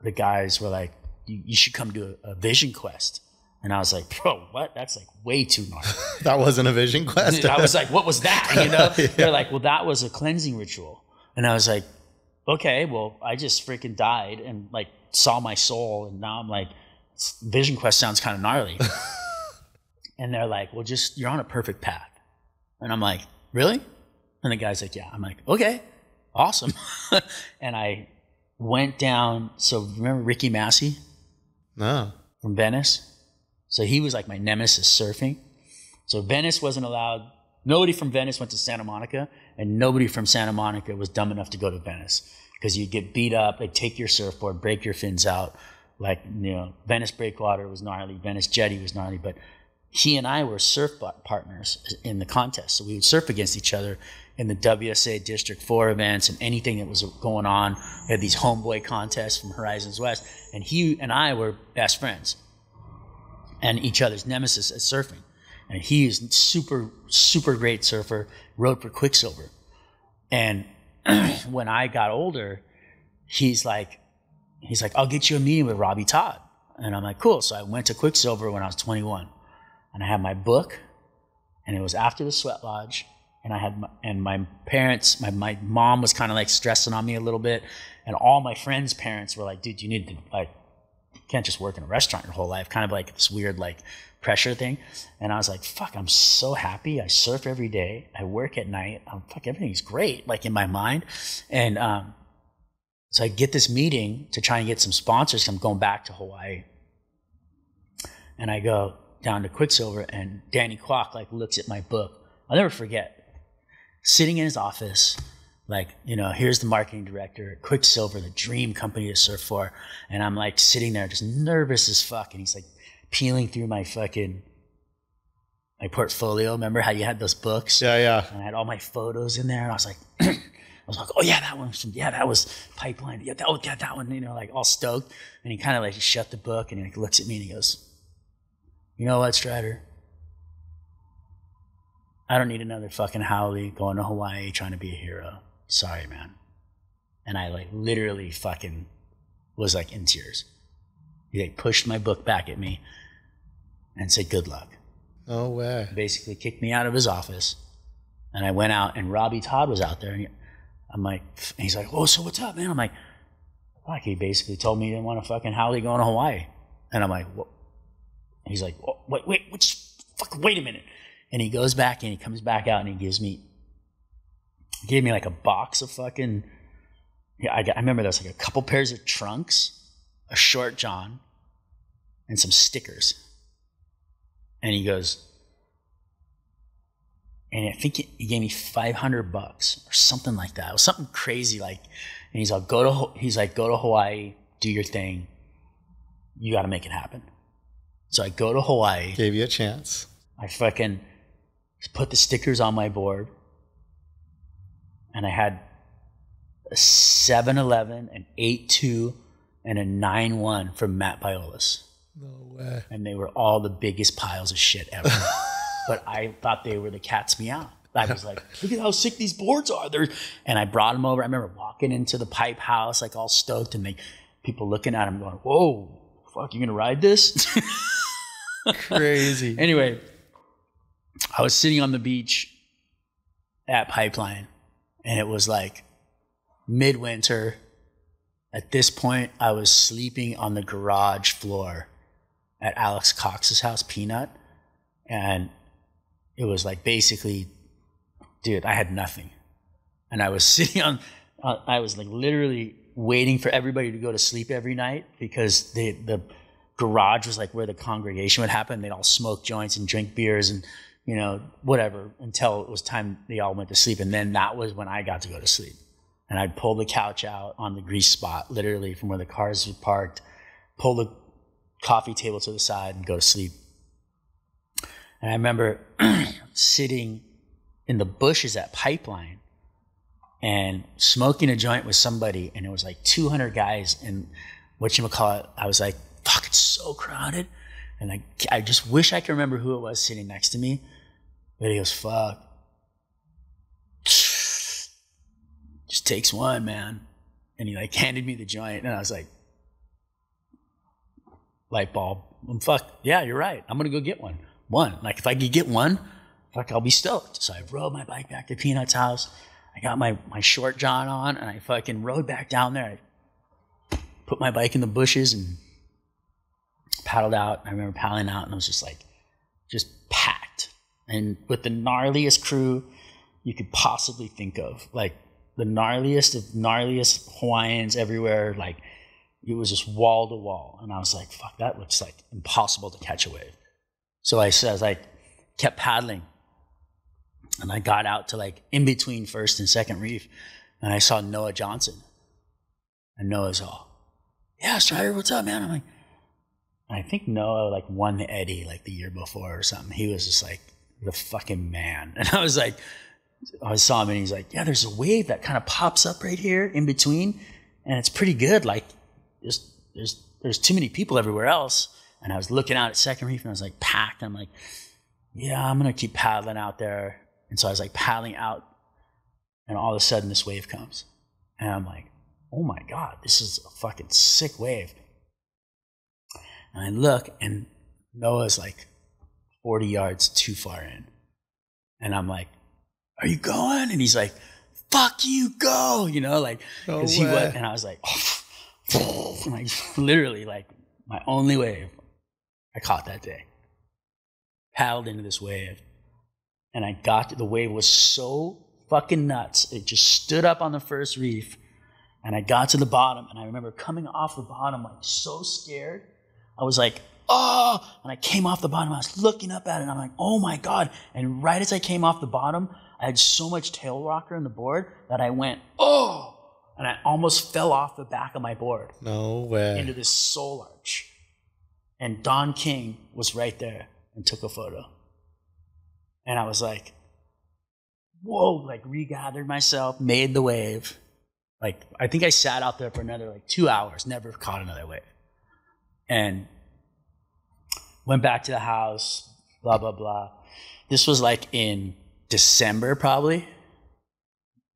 the guys were like, you should come do a vision quest. And I was like, bro, what? That's like way too much. That wasn't a vision quest. I was like, what was that? You know? Yeah. They're like, well, that was a cleansing ritual. And I was like, okay, well, I just freaking died and like saw my soul. And now I'm like, vision quest sounds kind of gnarly. And they're like, well, you're on a perfect path. And I'm like, really? And the guy's like, yeah. I'm like, okay, awesome. And I went down. So remember Ricky Massey? No. From Venice? So he was like my nemesis surfing. So Venice wasn't allowed. Nobody from Venice went to Santa Monica, and nobody from Santa Monica was dumb enough to go to Venice because you'd get beat up. They'd take your surfboard, break your fins out. Like, you know, Venice Breakwater was gnarly. Venice Jetty was gnarly. But he and I were surf partners in the contest. So we would surf against each other in the WSA District 4 events and anything that was going on. We had these homeboy contests from Horizons West, and he and I were best friends and each other's nemesis at surfing. And he is super, super great surfer, rode for Quicksilver. And when I got older, he's like, I'll get you a meeting with Robbie Todd. And I'm like, cool. So I went to Quicksilver when I was 21. And I had my book, and it was after the Sweat Lodge. And I had my mom was kind of like stressing on me a little bit, and all my friends' parents were like, dude, you need to, like, you can't just work in a restaurant your whole life, kind of like this weird like pressure thing. And I was like, fuck, I'm so happy, I surf every day, I work at night, fuck, everything's great, like, in my mind. And so I get this meeting to try and get some sponsors. I'm going back to Hawaii, and I go down to Quicksilver, and Danny Kwok like looks at my book. I'll never forget, sitting in his office, like, you know, here's the marketing director at Quicksilver, the dream company to surf for, and I'm like sitting there just nervous as fuck, and he's like peeling through my fucking, my portfolio. Remember how you had those books? Yeah. And I had all my photos in there, and I was like, oh yeah, that one, yeah, that was Pipeline, yeah, that one, you know, like all stoked. And he kind of like shut the book, and he like looks at me, and he goes, you know what, Strider? I don't need another fucking Howley going to Hawaii trying to be a hero. Sorry, man. And I like literally fucking was like in tears. He like pushed my book back at me and said, good luck. Oh, wow. Basically kicked me out of his office. And I went out, and Robbie Todd was out there. And I'm like, and he's like, oh, so what's up, man? I'm like, fuck, he basically told me he didn't want a fucking Howley going to Hawaii. And I'm like, what? And he's like, oh, wait, fuck, wait a minute. And he goes back, and he comes back out, and he gave me like a box of fucking, yeah, I remember there was like a couple pairs of trunks, a short john, and some stickers. And he goes, and I think he gave me $500 or something like that. It was something crazy, like, and he's like, go to Hawaii, do your thing. You got to make it happen. So I go to Hawaii. Gave you a chance. I fucking put the stickers on my board, and I had a 7-11, an 8-2, and a 9-1 from Matt Biolas. No way. And they were all the biggest piles of shit ever. But I thought they were the cat's meow. I was like, look at how sick these boards are. And I brought them over. I remember walking into the Pipe House, like all stoked, and like people looking at them going, whoa, fuck, you gonna ride this? Crazy. Anyway, I was sitting on the beach at Pipeline, and it was like midwinter. At this point, I was sleeping on the garage floor at Alex Cox's house, Peanut, and it was like basically, dude, I had nothing. And I was sitting on, I was like literally waiting for everybody to go to sleep every night, because the garage was like where the congregation would happen. They'd all smoke joints and drink beers and, you know, whatever, until it was time they all went to sleep. And then that was when I got to go to sleep. And I'd pull the couch out on the grease spot, literally from where the cars were parked, pull the coffee table to the side, and go to sleep. And I remember sitting in the bushes at Pipeline and smoking a joint with somebody, and it was like 200 guys, and whatchamacallit, I was like, fuck, it's so crowded. And I just wish I could remember who it was sitting next to me. But he goes, fuck, just takes one, man. And he like handed me the joint, and I was like, light bulb. I'm fuck, yeah, you're right. I'm going to go get one. Like, if I could get one, fuck, I'll be stoked. So I rode my bike back to Peanut's house. I got my short john on, and I fucking rode back down there. I put my bike in the bushes and paddled out. I remember paddling out, and it was just like, just packed, and with the gnarliest crew you could possibly think of, like the gnarliest of gnarliest Hawaiians everywhere. Like, it was just wall to wall, and I was like, fuck, that looks like impossible to catch a wave. So I says, like, kept paddling, and I got out to like in between first and second reef, and I saw Noah Johnson, and Noah's all, yeah, Strider, what's up, man? I'm like, I think Noah like won the Eddie like the year before or something. He was just like the fucking man. And I was like, I saw him and he's like, yeah, there's a wave that kind of pops up right here in between, and it's pretty good. Like there's too many people everywhere else. And I was looking out at Second Reef and I was like packed. I'm like, yeah, I'm gonna keep paddling out there. And so I was like paddling out, and all of a sudden this wave comes, and I'm like, oh my God, this is a fucking sick wave. And I look, and Noah's like 40 yards too far in. And I'm like, are you going? And he's like, fuck you, go. You know, like, because he was, and I was like, oh, like, literally, like, my only wave I caught that day. Paddled into this wave. And I got to, the wave was so fucking nuts. It just stood up on the first reef. And I got to the bottom, and I remember coming off the bottom, like, so scared. I was like, oh, and I came off the bottom. I was looking up at it, and I'm like, oh, my God. And right as I came off the bottom, I had so much tail rocker in the board that I went, oh, and I almost fell off the back of my board. No way. Into this soul arch. And Don King was right there and took a photo. And I was like, whoa, like regathered myself, made the wave. Like I think I sat out there for another like 2 hours, never caught another wave. And went back to the house, blah, blah, blah. This was like in December probably,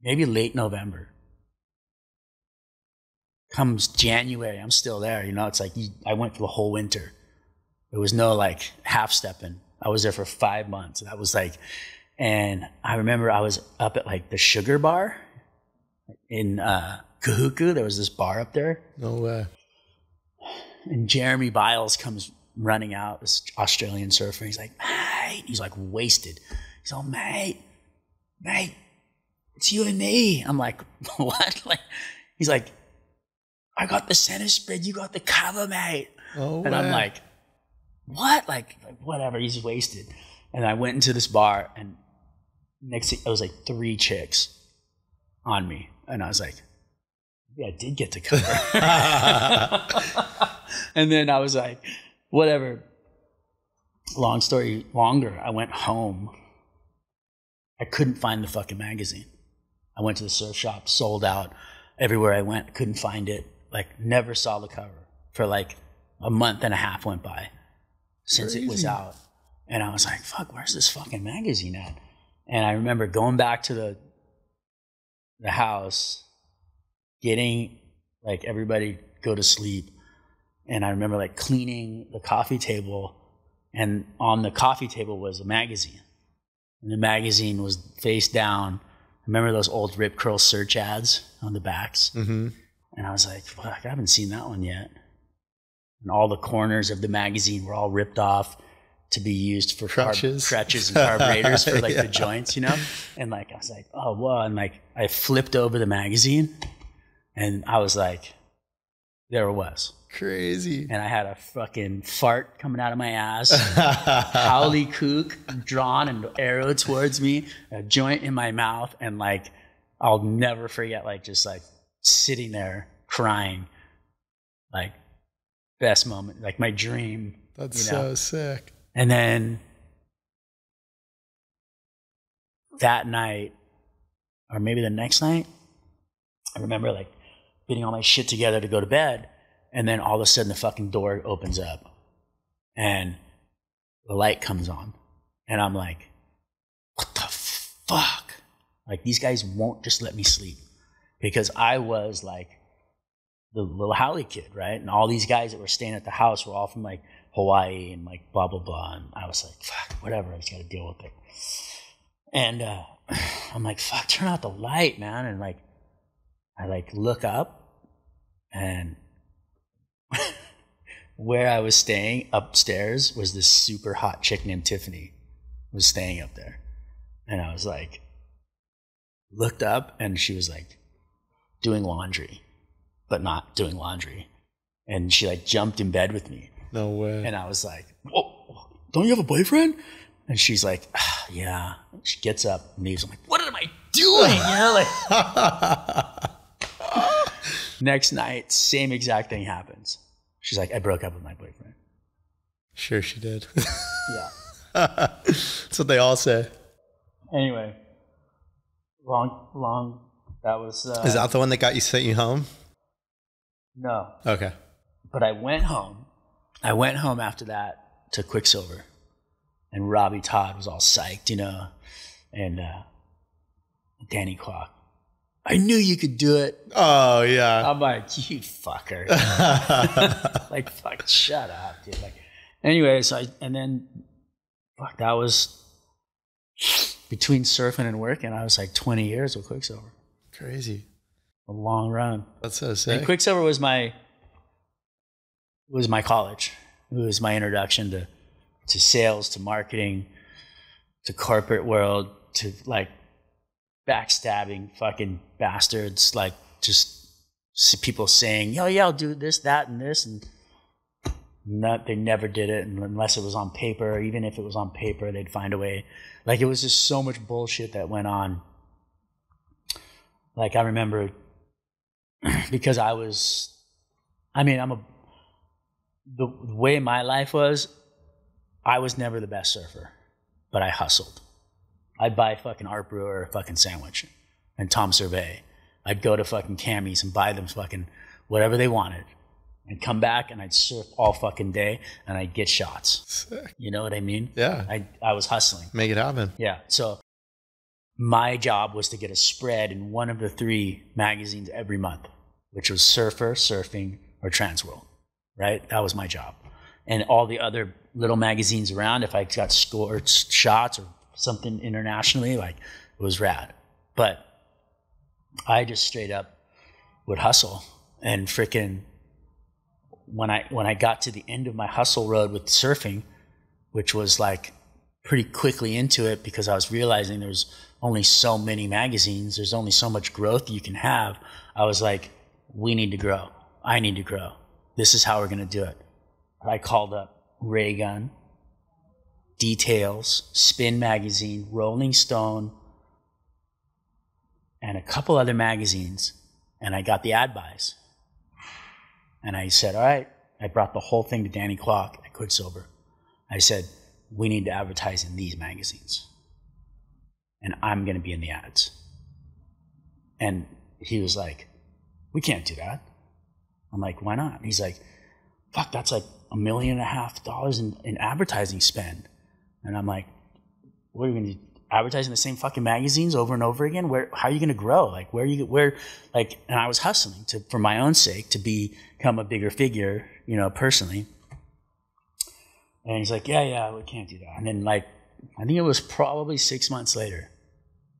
maybe late November. Comes January, I'm still there, you know? It's like I went for the whole winter. There was no like half-stepping. I was there for 5 months. That was like, and I remember I was up at like the Sugar Bar in Kahuku. There was this bar up there. No way. And Jeremy Biles comes running out, this Australian surfer. He's like, mate. He's like wasted. He's all, mate, it's you and me. I'm like, what? Like, he's like, I got the center spread. You got the cover, mate. Oh, and wow. I'm like, what? Like, whatever. He's wasted. And I went into this bar, and next thing, it was like 3 chicks on me. And I was like, yeah, I did get the cover. And then I was like, whatever. Long story longer, I went home. I couldn't find the fucking magazine. I went to the surf shop, sold out. Everywhere I went, couldn't find it. Like, never saw the cover for like a month and a half went by since it was out. And I was like, fuck, where's this fucking magazine at? And I remember going back to the house, getting like everybody go to sleep. And I remember like cleaning the coffee table, and on the coffee table was a magazine. And the magazine was face down. Remember those old Rip Curl search ads on the backs? Mm-hmm. And I was like, fuck, I haven't seen that one yet. And all the corners of the magazine were all ripped off to be used for crutches and carburetors for like yeah. the joints, you know? And like, I was like, oh, well, and like I flipped over the magazine, and I was like, there it was. Crazy. And I had a fucking fart coming out of my ass, howly kook drawn and arrow towards me, a joint in my mouth, and like I'll never forget like just like sitting there crying, like best moment, like my dream. That's you know? So sick. And then that night, or maybe the next night, I remember like getting all my shit together to go to bed. And then all of a sudden the fucking door opens up and the light comes on. And I'm like, what the fuck? Like, these guys won't just let me sleep, because I was like the little Howley kid, right? And all these guys that were staying at the house were all from like Hawaii and like blah, blah, blah. And I was like, fuck, whatever. I just got to deal with it. And I'm like, fuck, turn out the light, man. And like, I like look up, and where I was staying upstairs was this super hot chick named Tiffany was staying up there. And I was like, looked up, and she was like doing laundry, but not doing laundry. And she like jumped in bed with me. No way. And I was like, whoa, don't you have a boyfriend? And she's like, ah, yeah. And she gets up and leaves. I'm like, what am I doing? Next night, same exact thing happens. She's like, I broke up with my boyfriend. Sure she did. Yeah. That's what they all say. Anyway. Long. That was... Is that the one that got you sent you home? No. Okay. But I went home. I went home after that to Quicksilver. And Robbie Todd was all psyched, you know. And Danny Kwok. I knew you could do it. Oh, yeah. I'm like, you fucker. Like, fuck, shut up, dude. Like, anyway, so and then that was between surfing and work, and I was like 20 years with Quicksilver. Crazy. A long run. That's so sick. And Quicksilver was my college. It was my introduction to sales, to marketing, to corporate world, to like backstabbing fucking bastards, like just people saying, yo, yeah, I'll do this, that, and this, and not, they never did it unless it was on paper. Even if it was on paper, they'd find a way. Like, it was just so much bullshit that went on. Like, I remember because the way my life was, I was never the best surfer, but I hustled. I'd buy fucking Art Brewer a fucking sandwich and Tom Servais. I'd go to fucking Cammy's and buy them fucking whatever they wanted and come back and I'd surf all fucking day and I'd get shots. Sick. You know what I mean? Yeah. I was hustling. Make it happen. Yeah. So my job was to get a spread in one of the three magazines every month, which was Surfer, Surfing, or Transworld, right? That was my job. And all the other little magazines around, if I got scored shots or something internationally, like, it was rad. But I just straight up would hustle and freaking, when I got to the end of my hustle road with surfing, which was like pretty quickly into it because I was realizing there's only so many magazines, there's only so much growth you can have. I was like, we need to grow. I need to grow. This is how we're gonna do it. I called up Ray Gun, Details, Spin Magazine, Rolling Stone, and a couple other magazines, and I got the ad buys. And I said, all right, I brought the whole thing to Danny Kwok at Quicksilver. I said, we need to advertise in these magazines, and I'm going to be in the ads. And he was like, we can't do that. I'm like, why not? And he's like, fuck, that's like $1.5 million in advertising spend. And I'm like, what are you going to advertise in the same fucking magazines over and over again? How are you going to grow? Like, where, and I was hustling for my own sake to become a bigger figure, you know, personally. And he's like, yeah, we can't do that. And then, like, I think it was probably 6 months later,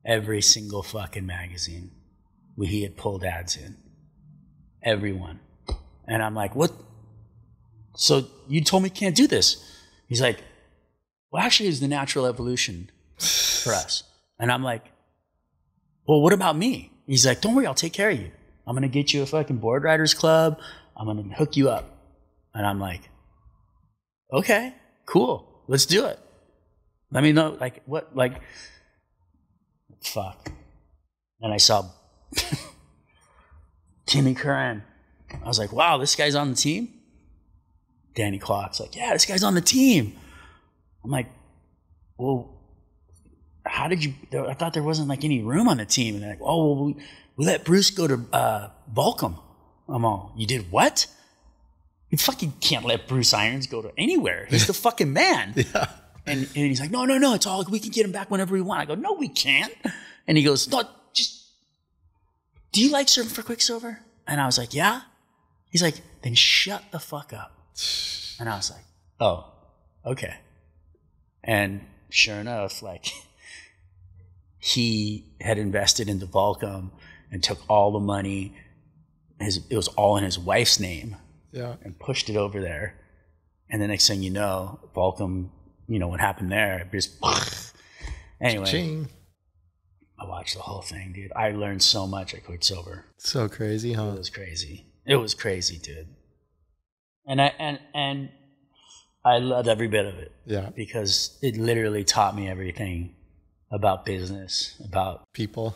every single fucking magazine he had pulled ads in. Everyone. And I'm like, what? So you told me you can't do this. He's like, well, actually, it's the natural evolution for us. And I'm like, well, what about me? He's like, don't worry, I'll take care of you. I'm going to get you a fucking board riders club. I'm going to hook you up. And I'm like, okay, cool. Let's do it. Let me know, like, what, like, fuck. And I saw Timmy Curran. I was like, wow, this guy's on the team? Danny Kwok's like, yeah, this guy's on the team. I'm like, well, how did you, I thought there wasn't like any room on the team. And they're like, oh, well, we let Bruce go to Volcom. I'm all, you did what? You fucking can't let Bruce Irons go to anywhere. He's the fucking man. Yeah. And he's like, no, it's all like, we can get him back whenever we want. I go, no, we can't. And he goes, no, just, do you like surfing for Quicksilver? And I was like, yeah. He's like, then shut the fuck up. And I was like, oh, okay. And sure enough, like, he had invested into Volcom and took all the money. It was all in his wife's name. Yeah. And pushed it over there. And the next thing you know, Volcom, you know what happened there. Just, anyway. Cha-ching. I watched the whole thing, dude. I learned so much at Quicksilver. So crazy, huh? It was crazy. It was crazy, dude. And I loved every bit of it. Yeah. Because it literally taught me everything about business, about people,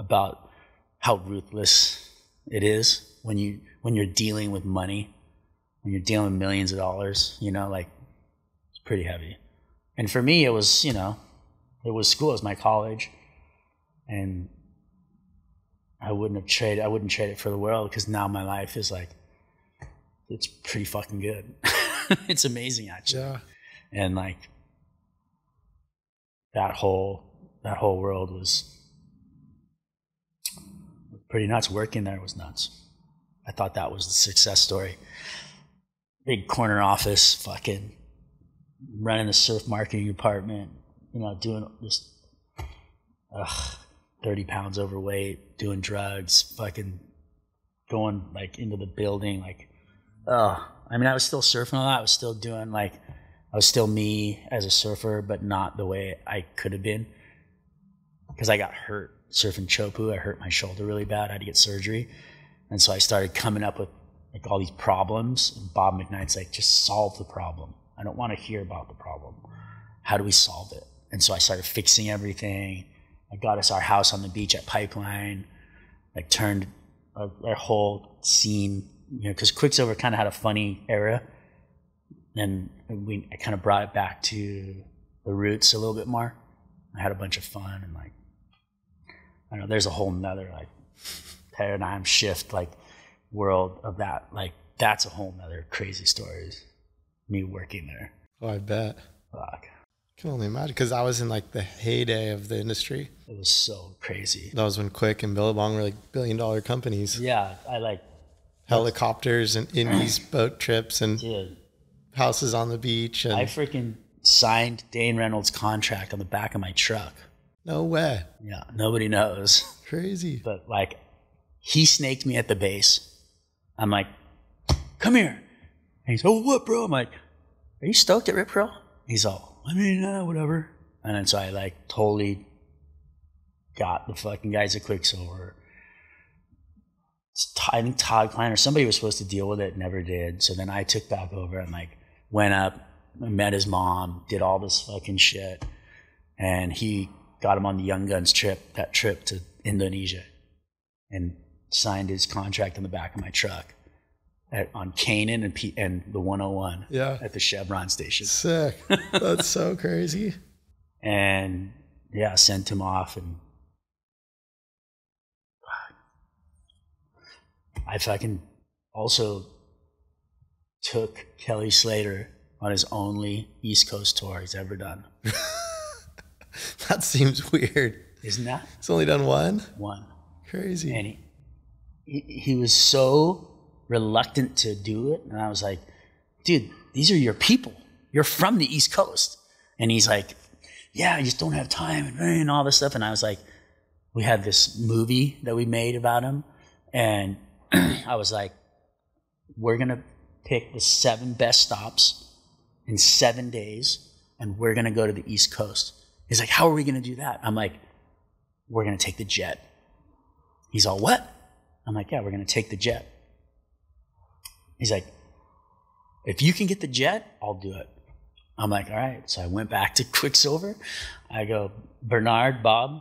about how ruthless it is when you're dealing with money, when you're dealing with millions of dollars, you know, like pretty heavy. And for me, it was, you know, it was school, it was my college, and I wouldn't trade it for the world, because now my life is like, it's pretty fucking good. It's amazing, actually. Yeah. And like that whole world was pretty nuts. Working there was nuts. I thought that was the success story. Big corner office, fucking running the surf marketing department, you know, doing just 30 pounds overweight, doing drugs, fucking going like into the building, like, oh, I mean, I was still surfing a lot. I was still doing like, I was still me as a surfer, but not the way I could have been, because I got hurt surfing Chopu. I hurt my shoulder really bad. I had to get surgery. And so I started coming up with like all these problems, and Bob McKnight's like, just solve the problem. I don't want to hear about the problem. How do we solve it? And so I started fixing everything. I got us our house on the beach at Pipeline, like turned our whole scene, you know, because Quicksilver kind of had a funny era, and I kind of brought it back to the roots a little bit more. I had a bunch of fun, and like, I don't know, there's a whole nother like paradigm shift, like world of that. Like that's a whole nother crazy stories. Me working there. Oh, I bet. Fuck. I can only imagine, because I was in like the heyday of the industry. It was so crazy. That was when Quick and Billabong were like billion-dollar companies. Yeah, I like helicopters and indies, boat trips, and dude, houses on the beach. And I freaking signed Dane Reynolds' contract on the back of my truck. No way. Yeah, nobody knows. Crazy. But like, he snaked me at the base. I'm like, come here. And he's, oh, what, bro? I'm like, are you stoked at Rip Curl? He's all, I mean, whatever. And then so I like totally got the fucking guys at Quicksilver. I think Todd Klein or somebody was supposed to deal with it, never did. So then I took back over and like went up, met his mom, did all this fucking shit. And he got him on the Young Guns trip, that trip to Indonesia, and signed his contract on the back of my truck. On Canaan and the 101, yeah, at the Chevron station. Sick. That's so crazy. And yeah, sent him off, and I fucking also took Kelly Slater on his only East Coast tour he's ever done. That seems weird. Isn't that? He's only done one? One. Crazy. And he was so reluctant to do it, and I was like, dude, these are your people, you're from the East Coast. And he's like, yeah, I just don't have time, and all this stuff. And I was like, we had this movie that we made about him, and I was like, we're gonna pick the 7 best stops in 7 days, and we're gonna go to the East Coast. He's like, how are we gonna do that? I'm like, we're gonna take the jet. He's all, what? I'm like, yeah, we're gonna take the jet. He's like, if you can get the jet, I'll do it. I'm like, all right. So I went back to Quicksilver. I go, Bernard, Bob,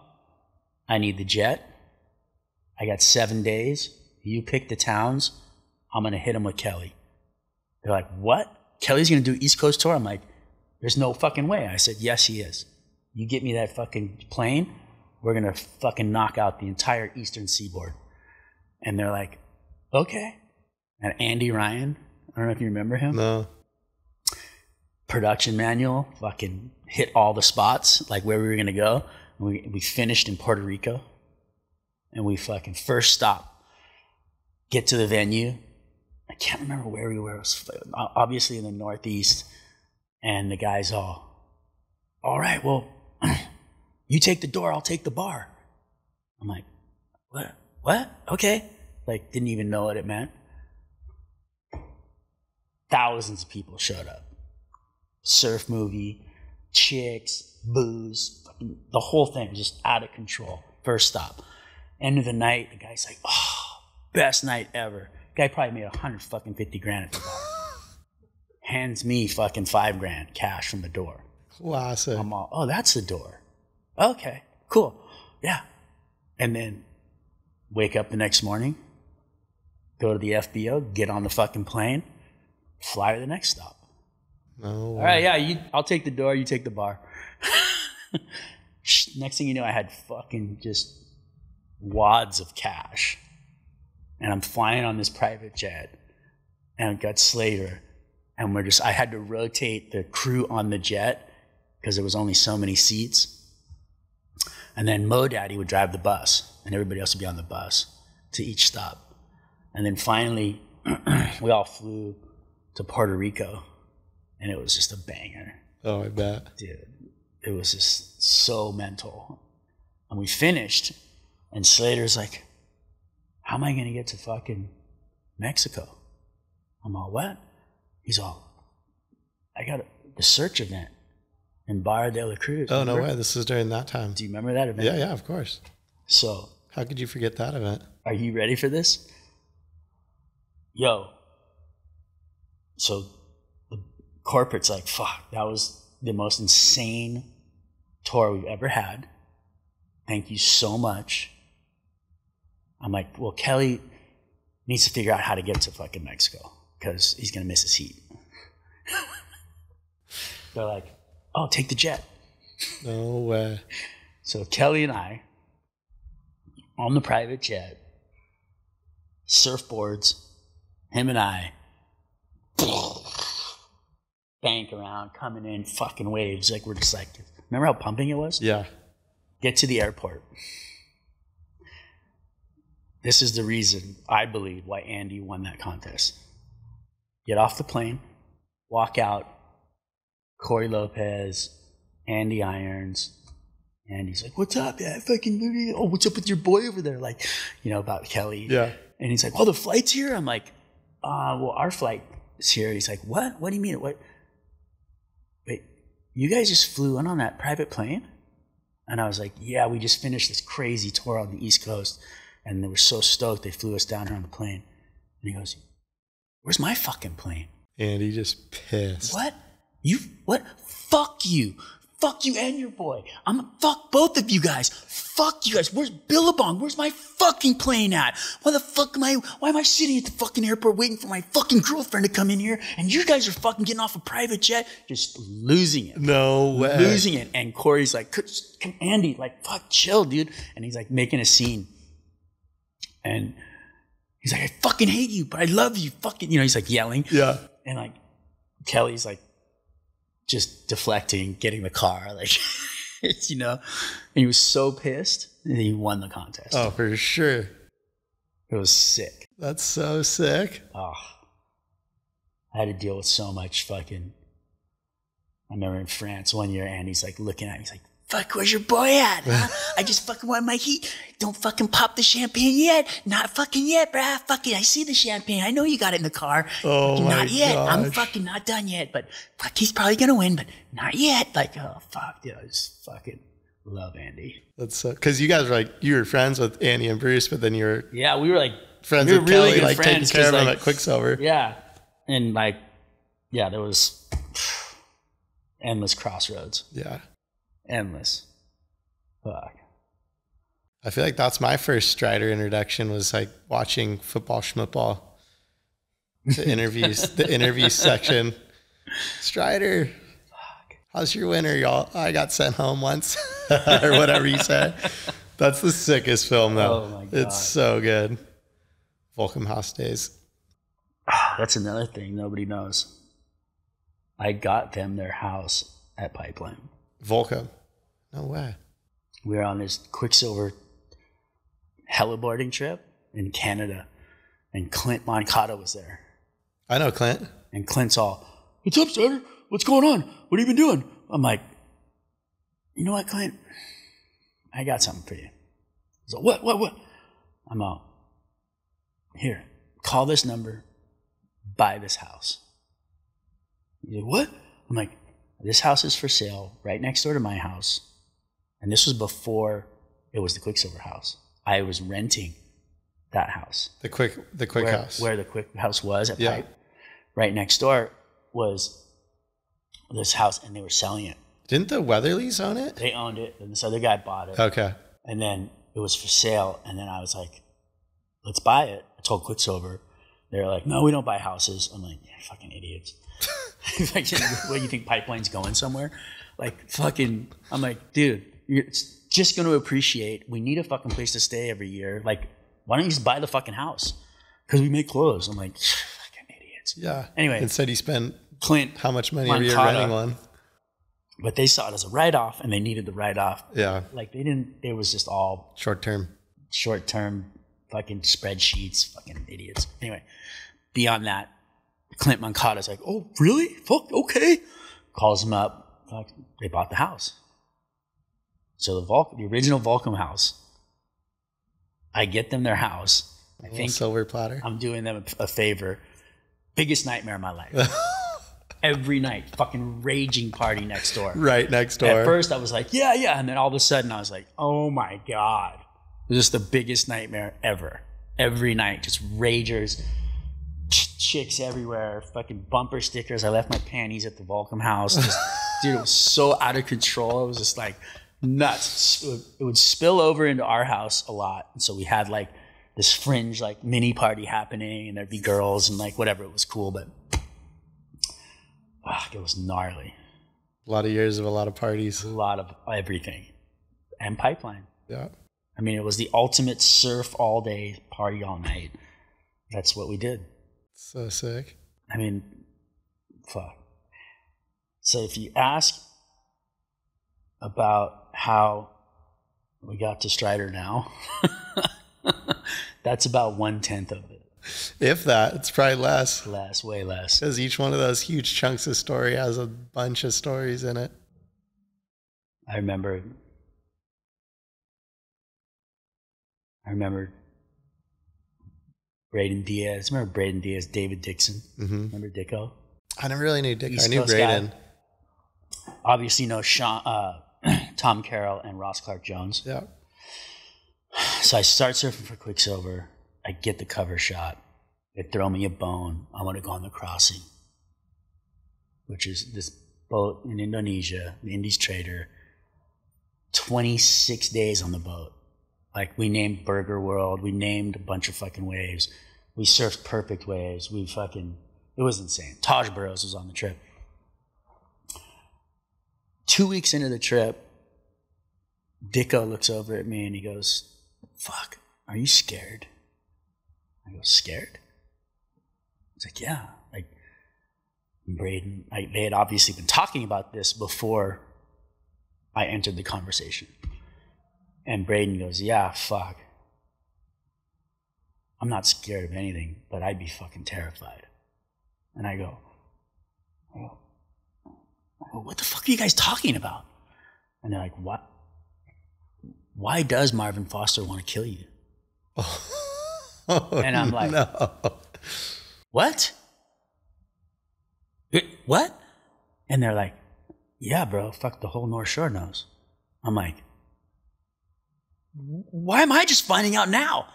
I need the jet. I got 7 days. You pick the towns. I'm going to hit them with Kelly. They're like, what? Kelly's going to do East Coast tour? I'm like, there's no fucking way. I said, yes, he is. You get me that fucking plane, we're going to fucking knock out the entire Eastern Seaboard. And they're like, okay. And Andy Ryan, I don't know if you remember him. No. Production manual, fucking hit all the spots, like where we were going to go. And we finished in Puerto Rico. And we fucking first stop, get to the venue. I can't remember where we were. It was obviously in the Northeast. And the guy's all right, well, you take the door, I'll take the bar. I'm like, what? Okay. Like, didn't even know what it meant. Thousands of people showed up. Surf movie, chicks, booze, fucking the whole thing, just out of control. First stop. End of the night, the guy's like, oh, best night ever. Guy probably made $150 grand at the bar. Hands me fucking $5 grand cash from the door. Classic. I'm all, oh, that's the door. Okay, cool. Yeah. And then wake up the next morning, go to the FBO, get on the fucking plane, fly to the next stop. No. All right, yeah, I'll take the door, you take the bar. Next thing you know, I had fucking just wads of cash. And I'm flying on this private jet. And it got Slater. And I had to rotate the crew on the jet because there was only so many seats. And then Mo Daddy would drive the bus. And everybody else would be on the bus to each stop. And then finally, we all flew to Puerto Rico. And it was just a banger. Oh, I bet. Dude, it was just so mental. And we finished, and Slater's like, how am I going to get to fucking Mexico? I'm all, what? He's all, I got the search event in Barra de la Cruz. Oh, remember? No way. This is during that time. Do you remember that event? Yeah, of course. So. How could you forget that event? Are you ready for this? Yo. So. Corporate's like, fuck, that was the most insane tour we've ever had. Thank you so much. I'm like, well, Kelly needs to figure out how to get to fucking Mexico because he's going to miss his heat. They're like, oh, take the jet. No way. So Kelly and I, on the private jet, surfboards, him and I, bank around, coming in, fucking waves. Like, we're just like, remember how pumping it was? Yeah. Get to the airport. This is the reason, I believe, why Andy won that contest. Get off the plane, walk out, Corey Lopez, Andy Irons. Andy's like, what's up? Yeah, fucking, oh, what's up with your boy over there? Like, you know, about Kelly. Yeah. And he's like, well, the flight's here? I'm like, well, our flight is here. He's like, what? What do you mean? What? You guys just flew in on that private plane? And I was like, yeah, we just finished this crazy tour on the East Coast. And they were so stoked they flew us down here on the plane. And he goes, where's my fucking plane? And he just pissed. What? You, what? Fuck you. Fuck you and your boy. Fuck both of you guys. Fuck you guys. Where's Billabong? Where's my fucking plane at? Why am I sitting at the fucking airport waiting for my fucking girlfriend to come in here and you guys are fucking getting off a private jet? Just losing it. No way. Losing it. And Corey's like, Andy, like, fuck, chill, dude. And he's like making a scene. And he's like, I fucking hate you, but I love you. Fucking, you know, he's like yelling. Yeah. And like, Kelly's like, just deflecting, getting the car, like, you know. And he was so pissed, and he won the contest. Oh, for sure. It was sick. That's so sick. Oh, I had to deal with so much fucking. I remember in France one year, Andy's like looking at me, he's like, fuck, where's your boy at? Huh? I just fucking want my heat. Don't fucking pop the champagne yet. Not fucking yet, bruh. Fucking, I see the champagne. I know you got it in the car. Oh, fucking my not yet. Gosh. I'm fucking not done yet. But fuck, he's probably gonna win. But not yet. Like, oh fuck, dude, I just fucking love Andy. That's so. Because you guys were like, you were friends with Andy and Bruce, but then you were we were like friends with Kelly, really like taking care of him at Quicksilver. Yeah, and like, yeah, there was endless crossroads. Yeah. Endless. Fuck. I feel like that's my first Strider introduction was like watching Football Schmootball. The interviews, the interview section. Strider. Fuck. How's your winter, y'all? I got sent home once or whatever you said. That's the sickest film though. Oh my God. It's so good. Volcom House Days. That's another thing nobody knows. I got them their house at Pipeline. Volcom. No way. We were on this Quicksilver heliboarding trip in Canada, and Clint Moncada was there. I know Clint. And Clint's all, what's up, Strider? What's going on? What have you been doing? I'm like, you know what, Clint? I got something for you. He's like, what? I'm all, here, call this number, buy this house. He's like, what? I'm like, this house is for sale right next door to my house. And this was before it was the Quicksilver house. I was renting that house. The quick house. Where the Quick house was at Pipe. Right next door was this house, and they were selling it. Didn't the Weatherlys own it? They owned it, and this other guy bought it. Okay. And then it was for sale, and then I was like, let's buy it. I told Quicksilver. They were like, no, we don't buy houses. I'm like, yeah, fucking idiots. What, you think Pipeline's going somewhere? Like, fucking, I'm like, dude, you're just going to appreciate. We need a fucking place to stay every year. Like, why don't you just buy the fucking house? Because we make clothes. I'm like, fucking idiots. Yeah. Anyway. Instead, he spent how much money are you renting one? But they saw it as a write-off, and they needed the write-off. Yeah. Like, they didn't, it was just all. Short-term, fucking spreadsheets, fucking idiots. Anyway, beyond that, Clint Moncada's like, oh, really? Fuck, okay. Calls him up. Like, they bought the house. So the original Volcom house, I get them their house. I think silver platter. I'm doing them a favor. Biggest nightmare of my life. Every night, fucking raging party next door. Right next door. At first I was like, yeah, yeah. And then all of a sudden I was like, oh my God. This is the biggest nightmare ever. Every night, just ragers. Chicks everywhere, fucking bumper stickers. I left my panties at the Volcom house. Just, dude, it was so out of control. It was just like nuts. It would spill over into our house a lot. And so we had like this fringe like mini party happening, and there'd be girls and like whatever. It was cool, but it was gnarly. A lot of years of a lot of parties. A lot of everything. And Pipeline. Yeah. I mean, it was the ultimate surf all day, party all night. That's what we did. So sick. I mean, fuck. So if you ask about how we got to Strider now, that's about 1/10 of it. If that, it's probably less. Less, way less. Because each one of those huge chunks of story has a bunch of stories in it. I remember Braden Diaz, David Dixon. Mm-hmm. Remember Dicko? I never really knew Dicko. East I knew Coast Braden. Guy. Obviously, know Sean, Tom Carroll and Ross Clark Jones. Yeah. So I start surfing for Quicksilver. I get the cover shot. They throw me a bone. I want to go on the Crossing, which is this boat in Indonesia, the Indies Trader. 26 days on the boat. Like, we named Burger World. We named a bunch of fucking waves. We surfed perfect waves. We fucking, it was insane. Taj Burrows was on the trip. 2 weeks into the trip, Dicko looks over at me and he goes, fuck, are you scared? I go, scared? He's like, yeah. Like, Braden, they had obviously been talking about this before I entered the conversation. And Braden goes, yeah, fuck. I'm not scared of anything, but I'd be fucking terrified. And I go, what the fuck are you guys talking about? And they're like, what? Why does Marvin Foster want to kill you? Oh, and I'm like, no. What? What? And they're like, yeah, bro, fuck, the whole North Shore knows. I'm like, why am I just finding out now?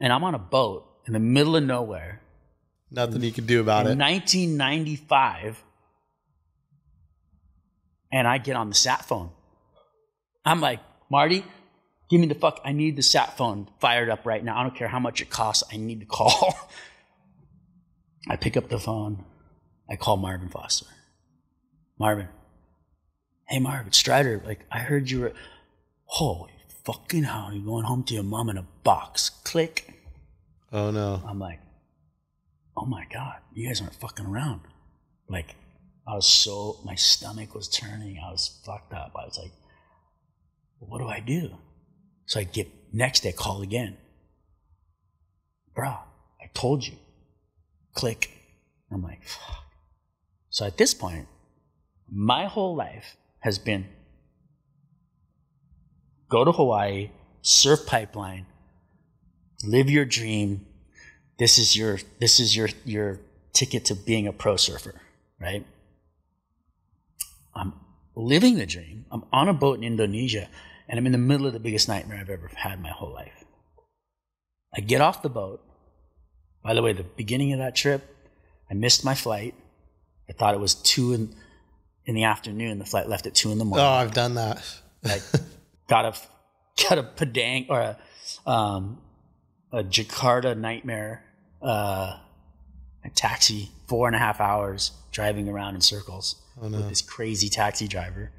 And I'm on a boat in the middle of nowhere. Nothing you can do about it. In 1995, and I get on the sat phone. I'm like, Marty, give me the fuck. I need the sat phone fired up right now. I don't care how much it costs. I need to call. I pick up the phone. I call Marvin Foster. Marvin. Hey, Marvin, Strider, like, I heard you were... Holy fucking hell, you're going home to your mom in a box. Click. Oh, no. I'm like, oh, my God. You guys aren't fucking around. Like, I was so, my stomach was turning. I was fucked up. I was like, what do I do? So I get, next day, call again. Bro, I told you. Click. I'm like, fuck. So at this point, my whole life has been go to Hawaii, surf Pipeline, live your dream. This is your ticket to being a pro surfer, right? I'm living the dream. I'm on a boat in Indonesia, and I'm in the middle of the biggest nightmare I've ever had in my whole life. I get off the boat. By the way, the beginning of that trip, I missed my flight. I thought it was 2 in the afternoon. The flight left at 2 in the morning. Oh, I've done that. Like... Got a Padang or a Jakarta nightmare a taxi, 4.5 hours driving around in circles with this crazy taxi driver.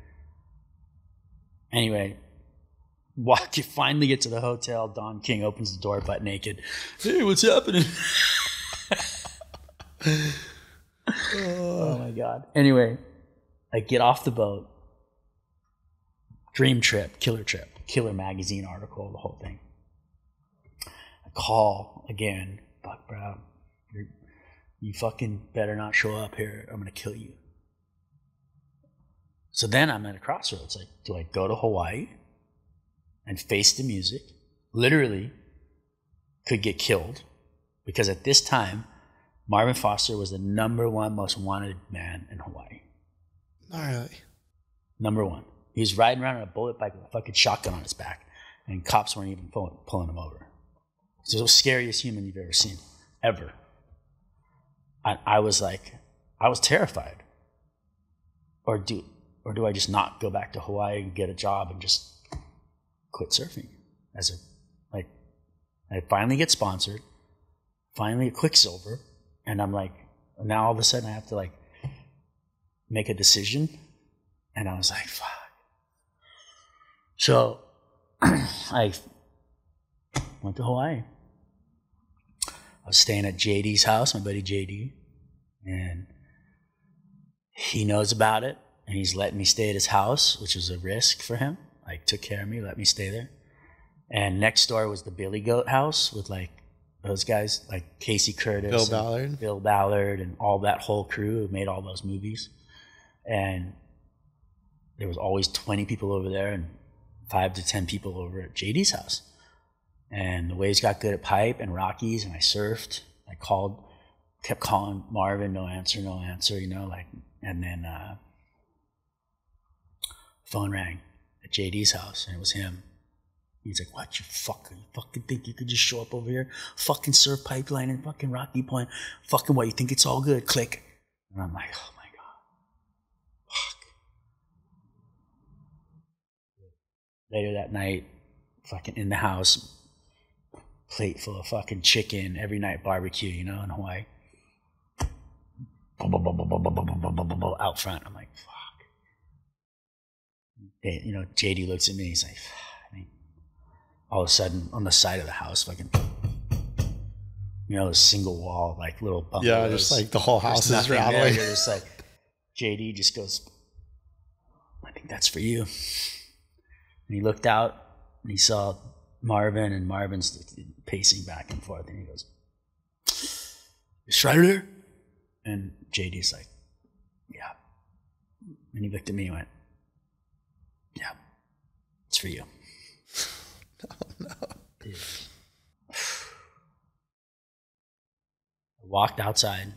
Anyway, you finally get to the hotel. Don King opens the door butt naked. Hey, what's happening? Oh my God. Anyway, I get off the boat. Dream trip, killer magazine article, the whole thing. I call again. Buck Brown, you fucking better not show up here. I'm going to kill you. So then I'm at a crossroads. Like, do I go to Hawaii and face the music? Literally could get killed, because at this time, Marvin Foster was the #1 most wanted man in Hawaii. Not really. #1. He was riding around on a bullet bike with a fucking shotgun on his back, and cops weren't even pulling him over. So the scariest human you've ever seen, ever. I was like, I was terrified. Or do I just not go back to Hawaii and get a job and just quit surfing? I finally get sponsored, finally at Quicksilver. And I'm like, now all of a sudden I have to like make a decision. And I was like, fuck. So I went to Hawaii. I was staying at JD's house, my buddy JD. And he knows about it. And he's letting me stay at his house, which was a risk for him. Like, took care of me, let me stay there. And next door was the Billy Goat house with like those guys, like Casey Curtis, Bill Ballard, and all that whole crew who made all those movies. And there was always 20 people over there and 5 to 10 people over at JD's house. And the waves got good at Pipe and Rockies, and I surfed. I called, kept calling Marvin, no answer, you know, like. And then phone rang at JD's house, and it was him. He's like, what, you fucking think you could just show up over here, fucking surf Pipeline and fucking Rocky Point, fucking what, you think it's all good, click. And I'm like, oh my God, fuck. Later that night, fucking in the house, plate full of fucking chicken, every night barbecue, you know, in Hawaii. Out front, I'm like, fuck. You know, JD looks at me, he's like, fuck. All of a sudden, on the side of the house, fucking, you know, a single wall, like little bump. Yeah, just like the whole house is rattling. You're just like, JD just goes, I think that's for you. And he looked out and he saw Marvin, and Marvin's pacing back and forth. And he goes, is Schreider there? And JD's like, yeah. And he looked at me and went, yeah, it's for you. Oh, no. Dude. I walked outside.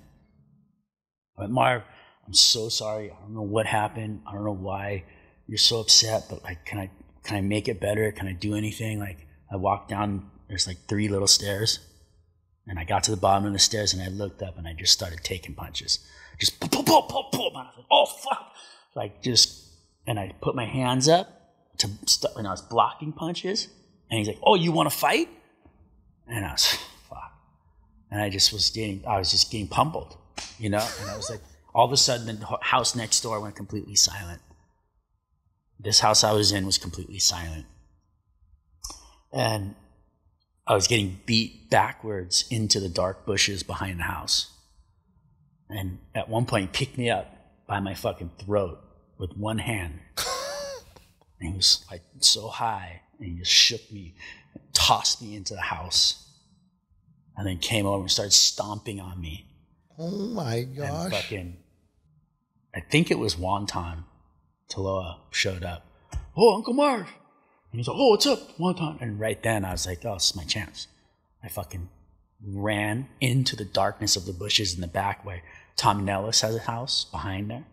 I went, Marv, I'm so sorry. I don't know what happened. I don't know why you're so upset, but like, can I make it better? Can I do anything? Like, I walked down, there's like 3 little stairs, and I got to the bottom of the stairs and I looked up and I just started taking punches. Just pop. I was like, oh fuck. Like, just, and I put my hands up to stop when I was blocking punches. And he's like, oh, you want to fight? And I was, fuck. And I was just getting pummeled, you know? And I was like, all of a sudden, the house next door went completely silent. This house I was in was completely silent. And I was getting beat backwards into the dark bushes behind the house. And at one point, he picked me up by my fucking throat with one hand. And he was like so high. And he just shook me, tossed me into the house, and then came over and started stomping on me. Oh my gosh. And fucking, I think it was Wonton Taloa showed up. Oh, Uncle Marv. And he's like, oh, what's up, Wonton? And right then I was like, oh, this is my chance. I fucking ran into the darkness of the bushes in the back where Tom Nellis has a house behind there.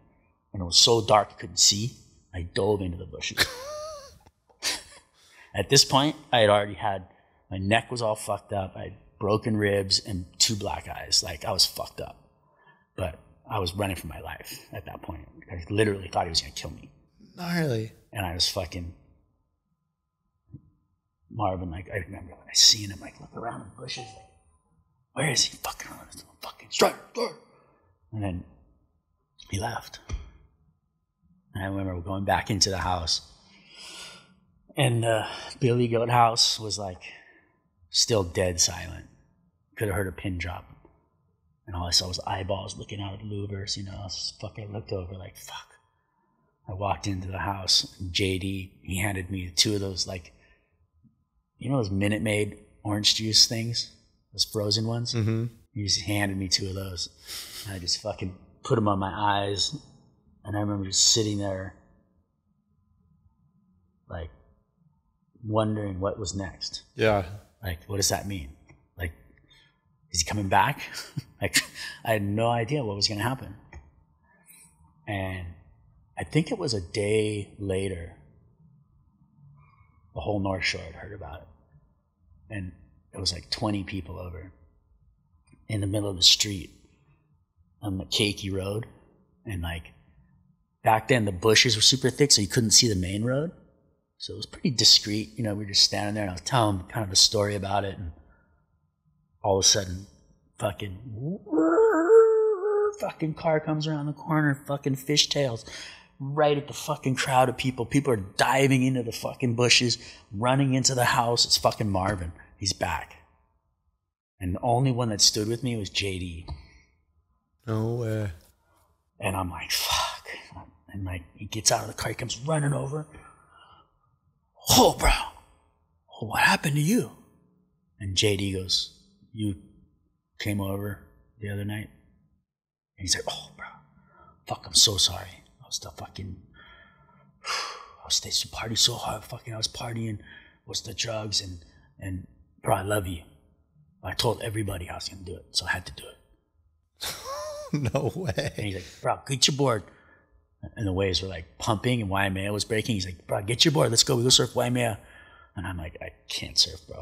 And it was so dark I couldn't see. I dove into the bushes. At this point, I had already had, my neck was all fucked up. I had broken ribs and 2 black eyes. Like, I was fucked up. But I was running for my life at that point. I literally thought he was going to kill me. Gnarly. And I was fucking, Marvin, like, I remember when I seen him, like, look around the bushes, like, where is he fucking on his fucking striker? And then he left. And I remember going back into the house. And Billy Goathouse was like still dead silent. Could have heard a pin drop. And all I saw was eyeballs looking out at louvers, you know. I was fucking looked over like, fuck. I walked into the house. JD, he handed me two of those, like, you know, those Minute Maid orange juice things? Those frozen ones? Mm-hmm. He just handed me two of those. And I just fucking put them on my eyes. And I remember just sitting there, like, wondering what was next. Yeah. Like, what does that mean? Like, is he coming back? Like, I had no idea what was going to happen. And I think it was a day later, the whole North Shore had heard about it. And it was like 20 people over in the middle of the street on the Keiki Road. And like back then the bushes were super thick, so you couldn't see the main road. So it was pretty discreet. You know, we were just standing there and I was telling them kind of a story about it. And all of a sudden, fucking car comes around the corner, fucking fishtails right at the fucking crowd of people. People are diving into the fucking bushes, running into the house. It's fucking Marvin. He's back. And the only one that stood with me was JD. No way. And I'm like, fuck. And like, he gets out of the car, he comes running over. Oh, bro. Oh, what happened to you? And JD goes, you came over the other night? And he's like, oh, bro, fuck, I'm so sorry. I was partying so hard, was the drugs, and bro, I love you. I told everybody I was going to do it, so I had to do it. No way. And he's like, bro, get your board. And the waves were like pumping, and Waimea was breaking. He's like, bro, get your board, let's go, we go surf Waimea. And I'm like, I can't surf, bro.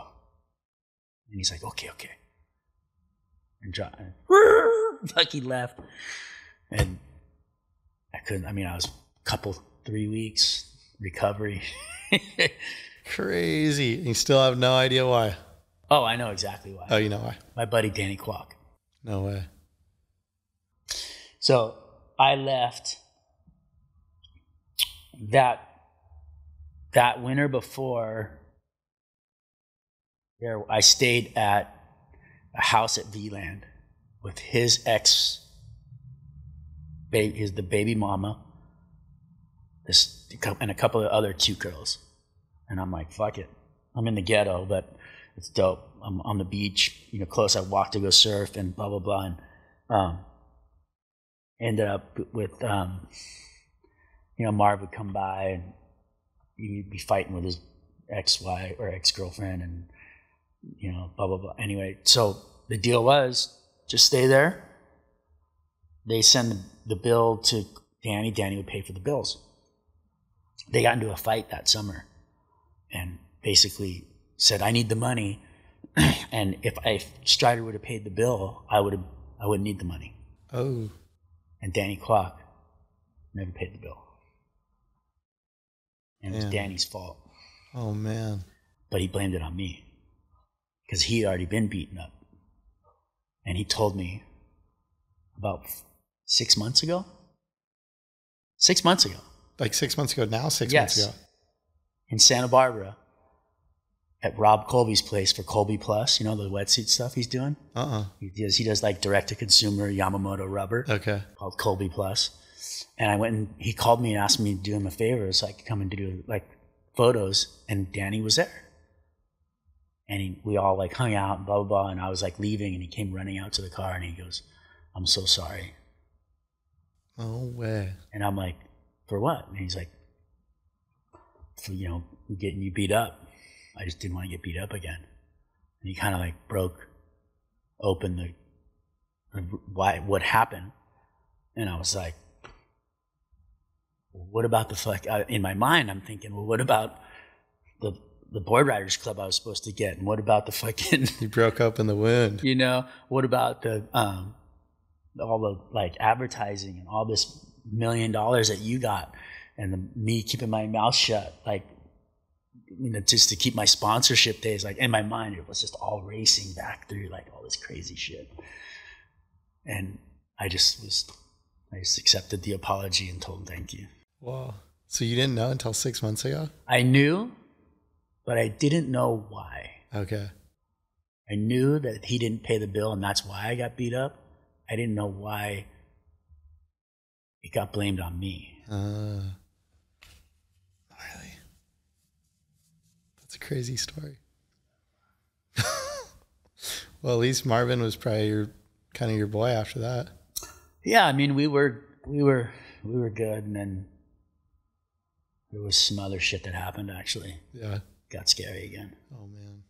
And he's like, okay. And John, Bucky left, and I couldn't. I mean, I was a couple, 3 weeks recovery. Crazy. You still have no idea why? Oh, I know exactly why. Oh, you know why? My buddy Danny Kwok. No way. So I left that winter before. There, I stayed at a house at VLAND with his ex, the baby mama, and a couple of other two girls. And I'm like, fuck it. I'm in the ghetto, but it's dope. I'm on the beach, you know, close. I walked to go surf and blah, blah, blah. And ended up with, you know, Marv would come by and he'd be fighting with his ex-wife or ex-girlfriend and, you know, blah, blah, blah. Anyway, so the deal was, just stay there. They send the bill to Danny. Danny would pay for the bills. They got into a fight that summer and basically said, I need the money. And if Strider would have paid the bill, I wouldn't need the money. Oh. And Danny Kwok never paid the bill. And it was Danny's fault. Oh, man. But he blamed it on me because he had already been beaten up. And he told me about 6 months ago. 6 months ago. Like 6 months ago now? Yes. Months ago. In Santa Barbara at Rob Colby's place for Colby Plus, you know, the wetsuit stuff he's doing? Uh-uh. He does like direct-to-consumer Yamamoto rubber. Okay. Called Colby Plus. And I went and he called me and asked me to do him a favor so I could come and do like photos, and Danny was there. And we all like hung out and blah, blah, blah. And I was like leaving and he came running out to the car and he goes, I'm so sorry. No way. And I'm like, for what? And he's like, for, you know, getting you beat up. I just didn't want to get beat up again. And he kind of like broke open what happened. And I was like, well, what about the fuck? In my mind, I'm thinking, well, what about the board riders club I was supposed to get, and what about the fucking? You broke up in the wind. You know, what about the all the like advertising and all this $1 million that you got, and me keeping my mouth shut? Like, you know, just to keep my sponsorship days, like, in my mind, it was just all racing back through, like, all this crazy shit. And I just accepted the apology and told him thank you. Wow. So you didn't know until 6 months ago? I knew, but I didn't know why. Okay. I knew that he didn't pay the bill, and that's why I got beat up. I didn't know why it got blamed on me. Really? That's a crazy story. Well, at least Marvin was probably your boy after that. Yeah, I mean, we were good, and then there was some other shit that happened, actually. Yeah. Got scary again. Oh, man.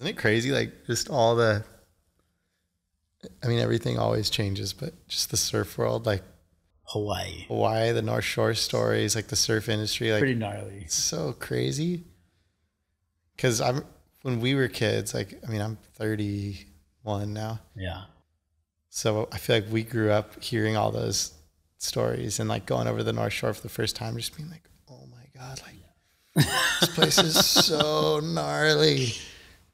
Isn't it crazy? Like, just all the, I mean, everything always changes, but just the surf world, like Hawaii, the North Shore stories, like the surf industry, like pretty gnarly. It's so crazy. Because when we were kids, like, I mean, I'm 31 now. Yeah. So I feel like we grew up hearing all those stories and like going over the North Shore for the first time, just being like, oh my God, like this place is so gnarly.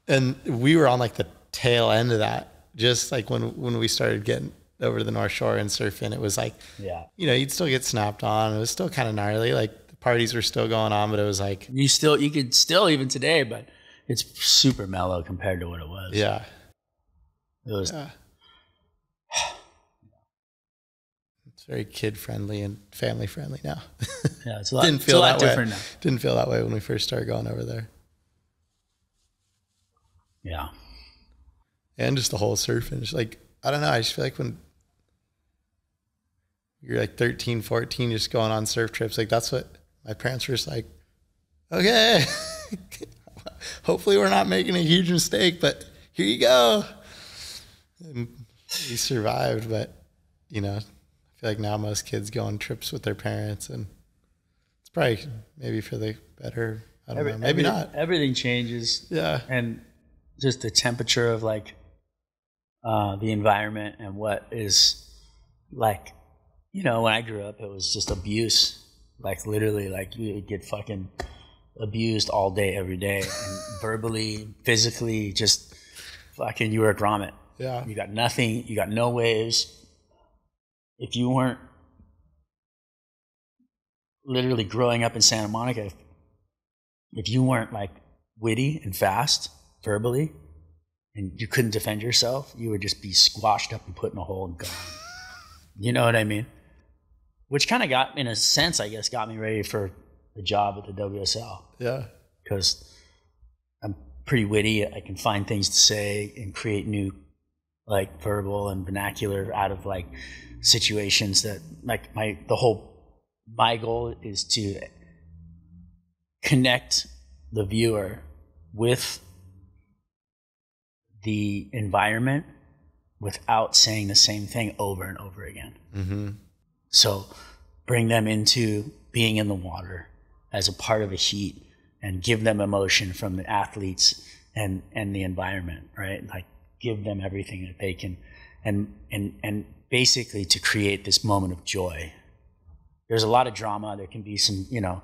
And we were on like the tail end of that. Just like when we started getting over to the North Shore and surfing, it was like, yeah, you know, you'd still get snapped on. It was still kind of gnarly. Like the parties were still going on, but it was like you could still even today, but it's super mellow compared to what it was. Yeah, it was. Yeah. It's very kid friendly and family friendly now. Yeah, it's a lot. Didn't feel that way. Now. Didn't feel that way when we first started going over there. Yeah. And just the whole surfing, just like, I don't know, I just feel like when you're like 13, 14, just going on surf trips, like that's what my parents were just like, okay, hopefully we're not making a huge mistake, but here you go. And we survived, but you know, I feel like now most kids go on trips with their parents, and it's probably maybe for the better. I don't know, maybe not. Everything changes. Yeah. And just the temperature of like, the environment and what is like, you know, when I grew up, it was just abuse. Like literally, like you would get fucking abused all day, every day, and verbally, physically, just fucking, you were a grommet. Yeah. You got nothing. You got no waves. If you weren't literally growing up in Santa Monica, if you weren't like witty and fast verbally, and you couldn't defend yourself, you would just be squashed up and put in a hole and gone. You know what I mean? Which kind of got, in a sense, I guess, got me ready for the job at the WSL. Yeah. Because I'm pretty witty. I can find things to say and create new, like, verbal and vernacular out of, like, situations that, like, my goal is to connect the viewer with the environment without saying the same thing over and over again. Mm-hmm. So bring them into being in the water as a part of a heat and give them emotion from the athletes and the environment, right? Like give them everything that they can and basically to create this moment of joy. There's a lot of drama. There can be some, you know,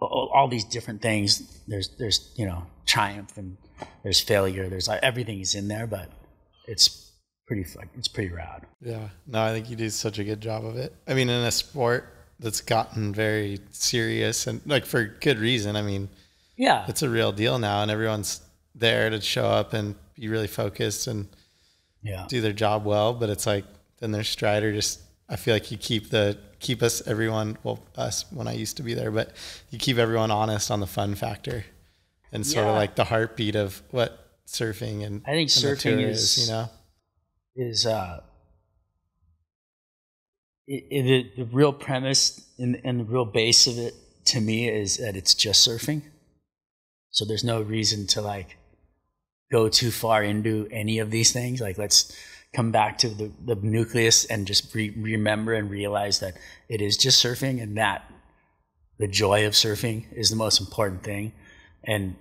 all these different things. There's you know, triumph and there's failure. There's like, everything is in there, but it's pretty rad. Yeah. No, I think you do such a good job of it. I mean, in a sport that's gotten very serious and like for good reason. I mean, yeah, it's a real deal now, and everyone's there to show up and be really focused and yeah, do their job well. But it's like then there's Strider. Just I feel like you keep us everyone, well, us when I used to be there, but you keep everyone honest on the fun factor. And sort yeah, of like the heartbeat of what surfing and I think surfing is, you know, is the real premise and the real base of it to me is that it's just surfing. So there's no reason to like go too far into any of these things. Like let's come back to the nucleus and just remember and realize that it is just surfing, and that the joy of surfing is the most important thing. And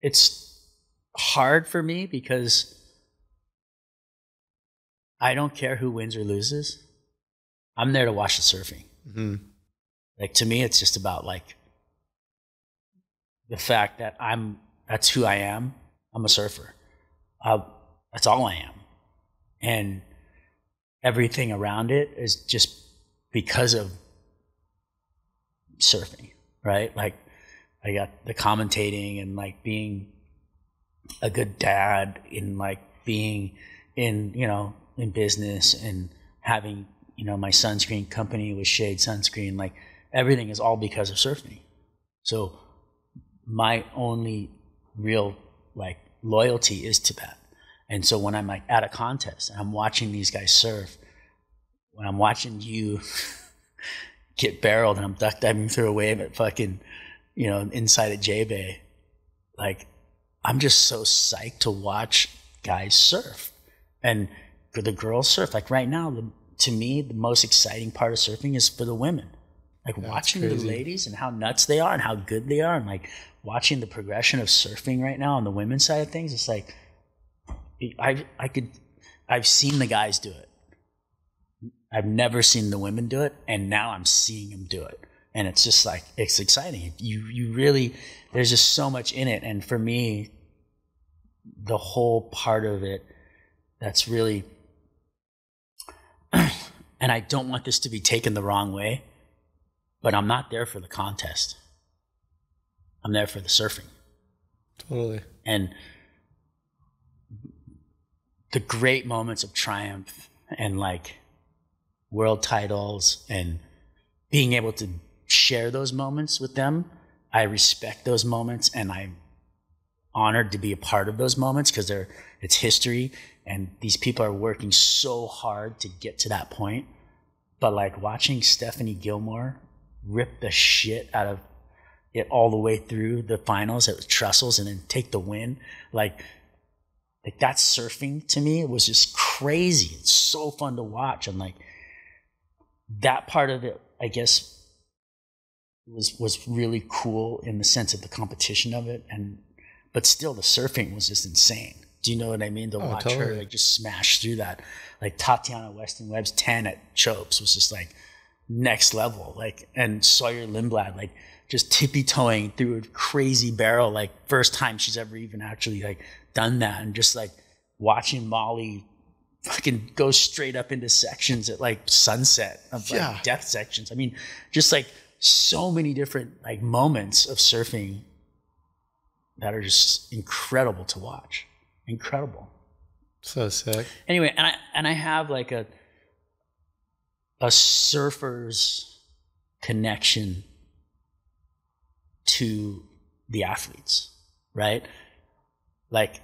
it's hard for me because I don't care who wins or loses. I'm there to watch the surfing. Mm-hmm. Like, to me, it's just about like the fact that that's who I am. I'm a surfer. That's all I am. And everything around it is just because of surfing, right? Like, I got the commentating and like being a good dad and like being in, you know, in business and having, you know, my sunscreen company with Shade Sunscreen. Like, everything is all because of surfing. So my only real like loyalty is to that. And so when I'm like at a contest and I'm watching these guys surf, when I'm watching you get barreled and I'm duck diving through a wave at fucking, you know, inside at J-Bay, like, I'm just so psyched to watch guys surf and for the girls surf. Like, right now, to me, the most exciting part of surfing is for the women. Like, that's watching crazy. The ladies and how nuts they are and how good they are, and like watching the progression of surfing right now on the women's side of things. It's like, I've seen the guys do it. I've never seen the women do it, and now I'm seeing them do it, and it's just like, it's exciting. You really, there's just so much in it, and for me, the whole part of it that's really, and I don't want this to be taken the wrong way, but I'm not there for the contest. I'm there for the surfing. Totally. And the great moments of triumph and like world titles and being able to share those moments with them. I respect those moments, and I'm honored to be a part of those moments because it's history, and these people are working so hard to get to that point. But like watching Stephanie Gilmore rip the shit out of it all the way through the finals at Trestles and then take the win, like that surfing to me was just crazy. It's so fun to watch, and like that part of it, I guess, was really cool in the sense of the competition of it, but still the surfing was just insane. Do you know what I mean? To watch totally. Her like just smash through that, like Tatiana Weston Webb's 10 at Chopes was just like next level, like, and Sawyer Lindblad like just tippy-toeing through a crazy barrel, like first time she's ever even actually like done that, and just like watching Molly fucking go straight up into sections at like sunset of like death sections. I mean, just like so many different like moments of surfing that are just incredible to watch. Incredible. So sick. Anyway, and I have like a surfer's connection to the athletes, right? Like,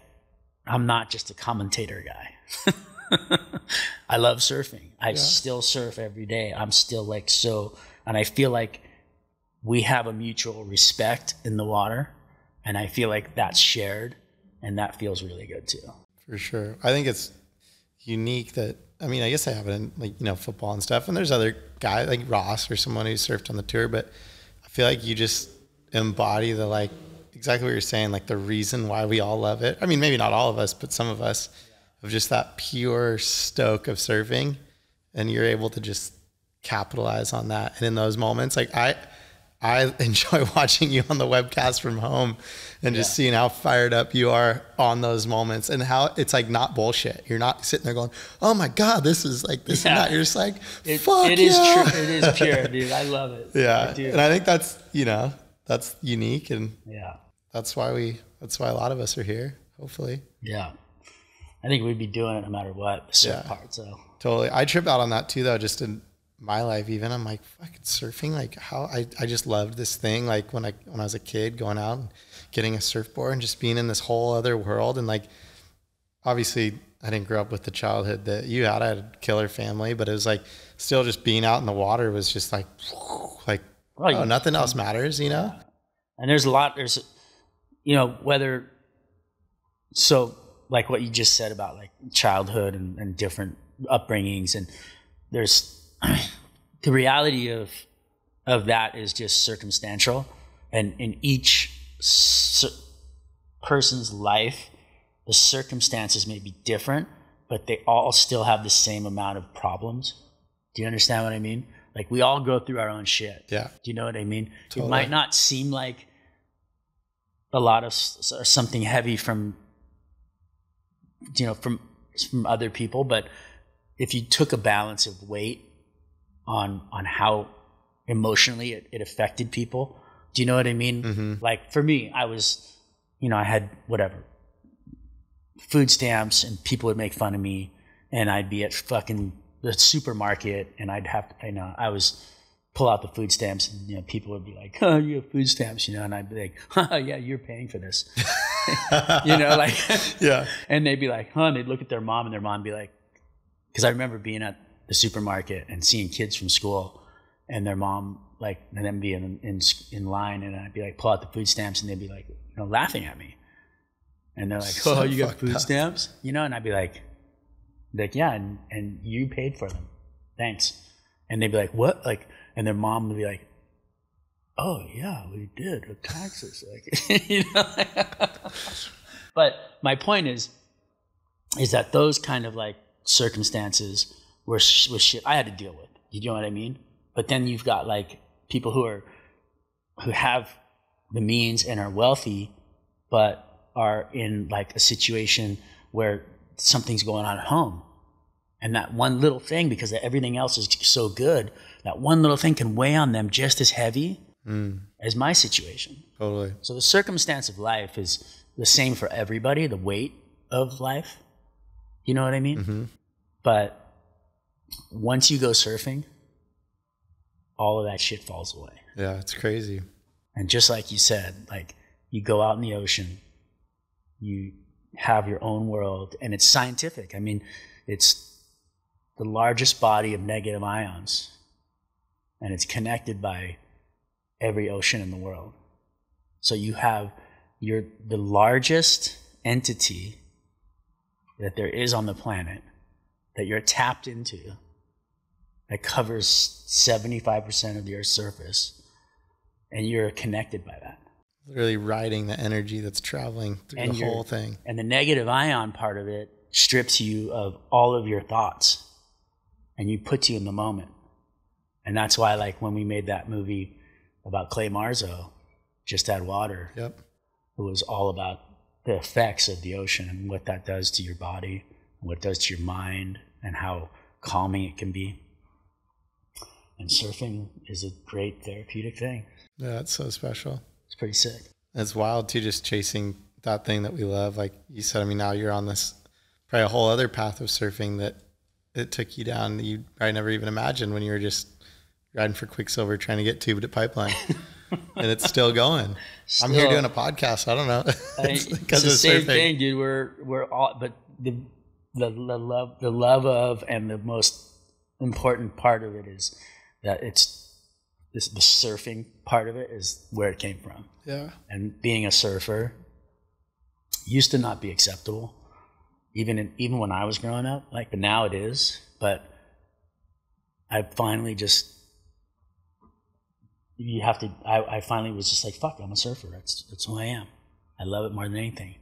I'm not just a commentator guy. I love surfing. I still surf every day. I'm still like so, and I feel like we have a mutual respect in the water, and I feel like that's shared, and that feels really good too. For sure. I think it's unique that, I mean, I guess I have it in, like, you know, football and stuff, and there's other guy like Ross or someone who surfed on the tour, but I feel like you just embody the, like, exactly what you're saying, like the reason why we all love it. I mean, maybe not all of us, but some of us, of just that pure stoke of surfing, and you're able to just capitalize on that. And in those moments, like, I enjoy watching you on the webcast from home and just seeing how fired up you are on those moments, and how it's like not bullshit. You're not sitting there going, oh my God, this is like this and that. You're just like, fuck it is true. It is pure, dude. I love it. Yeah. And I think that's, you know, that's unique. And that's why a lot of us are here, hopefully. Yeah. I think we'd be doing it no matter what. So totally. I trip out on that too, though, just in my life even. I'm like, fucking surfing, like how I just loved this thing, like when I was a kid going out and getting a surfboard and just being in this whole other world. And like, obviously I didn't grow up with the childhood that you had. I had a killer family, but it was like still just being out in the water was just like, nothing else matters, you know? And there's you know, whether, so like what you just said about like childhood and different upbringings, and there's the reality of that is just circumstantial, and in each person's life, the circumstances may be different, but they all still have the same amount of problems. Do you understand what I mean? Like, we all go through our own shit. Yeah. Do you know what I mean? Totally. It might not seem like a lot of something heavy from, you know, from other people, but if you took a balance of weight on how emotionally it affected people, do you know what I mean? Mm-hmm. Like, for me, I was, you know, I had whatever, food stamps, and people would make fun of me, and I'd be at fucking the supermarket, and I'd have to, you know, I was pull out the food stamps, and, you know, people would be like, oh, you have food stamps, you know, and I'd be like, oh, yeah, you're paying for this. You know, like, yeah. And they'd be like, huh, and they'd look at their mom, and their mom be like, because I remember being at the supermarket and seeing kids from school, and their mom, like, and then be in line, and I'd be like, pull out the food stamps, and they'd be like, you know, laughing at me. And they're like, oh, you got food stamps? You know, and I'd be like, yeah, and you paid for them. Thanks. And they'd be like, what? Like, and their mom would be like, oh, yeah, we did with taxes. Like, you know? But my point is that those kind of, like, circumstances were shit I had to deal with. You know what I mean? But then you've got, like, people who have the means and are wealthy, but are in, like, a situation where something's going on at home, and that one little thing, because everything else is so good, that one little thing can weigh on them just as heavy as my situation. Totally. So the circumstance of life is the same for everybody, the weight of life. You know what I mean? Mm-hmm. But once you go surfing, all of that shit falls away. Yeah, it's crazy. And just like you said, like, you go out in the ocean, you have your own world, and it's scientific. I mean, it's the largest body of negative ions, and it's connected by every ocean in the world. So you have the largest entity that there is on the planet that you're tapped into, that covers 75% of the Earth's surface, and you're connected by that. Literally riding the energy that's traveling through and the whole thing. And the negative ion part of it strips you of all of your thoughts, and you put you in the moment. And that's why, like, when we made that movie about Clay Marzo, Just Add Water, yep, it was all about the effects of the ocean and what that does to your body, what it does to your mind, and how calming it can be. And surfing is a great therapeutic thing. Yeah, that's so special. It's pretty sick. It's wild too, just chasing that thing that we love. Like you said, I mean, now you're on this probably a whole other path of surfing that it took you down that you probably never even imagined when you were just riding for Quicksilver trying to get tubed at Pipeline. And it's still going. Still, I'm here doing a podcast. I don't know. It's the same surfing thing, dude. We're all, but the love of, and the most important part of it is that the surfing part of it is where it came from. Yeah. And being a surfer used to not be acceptable, even when I was growing up. Like, but now it is. But I finally just, you have to. I finally was just like, fuck, I'm a surfer. That's who I am. I love it more than anything.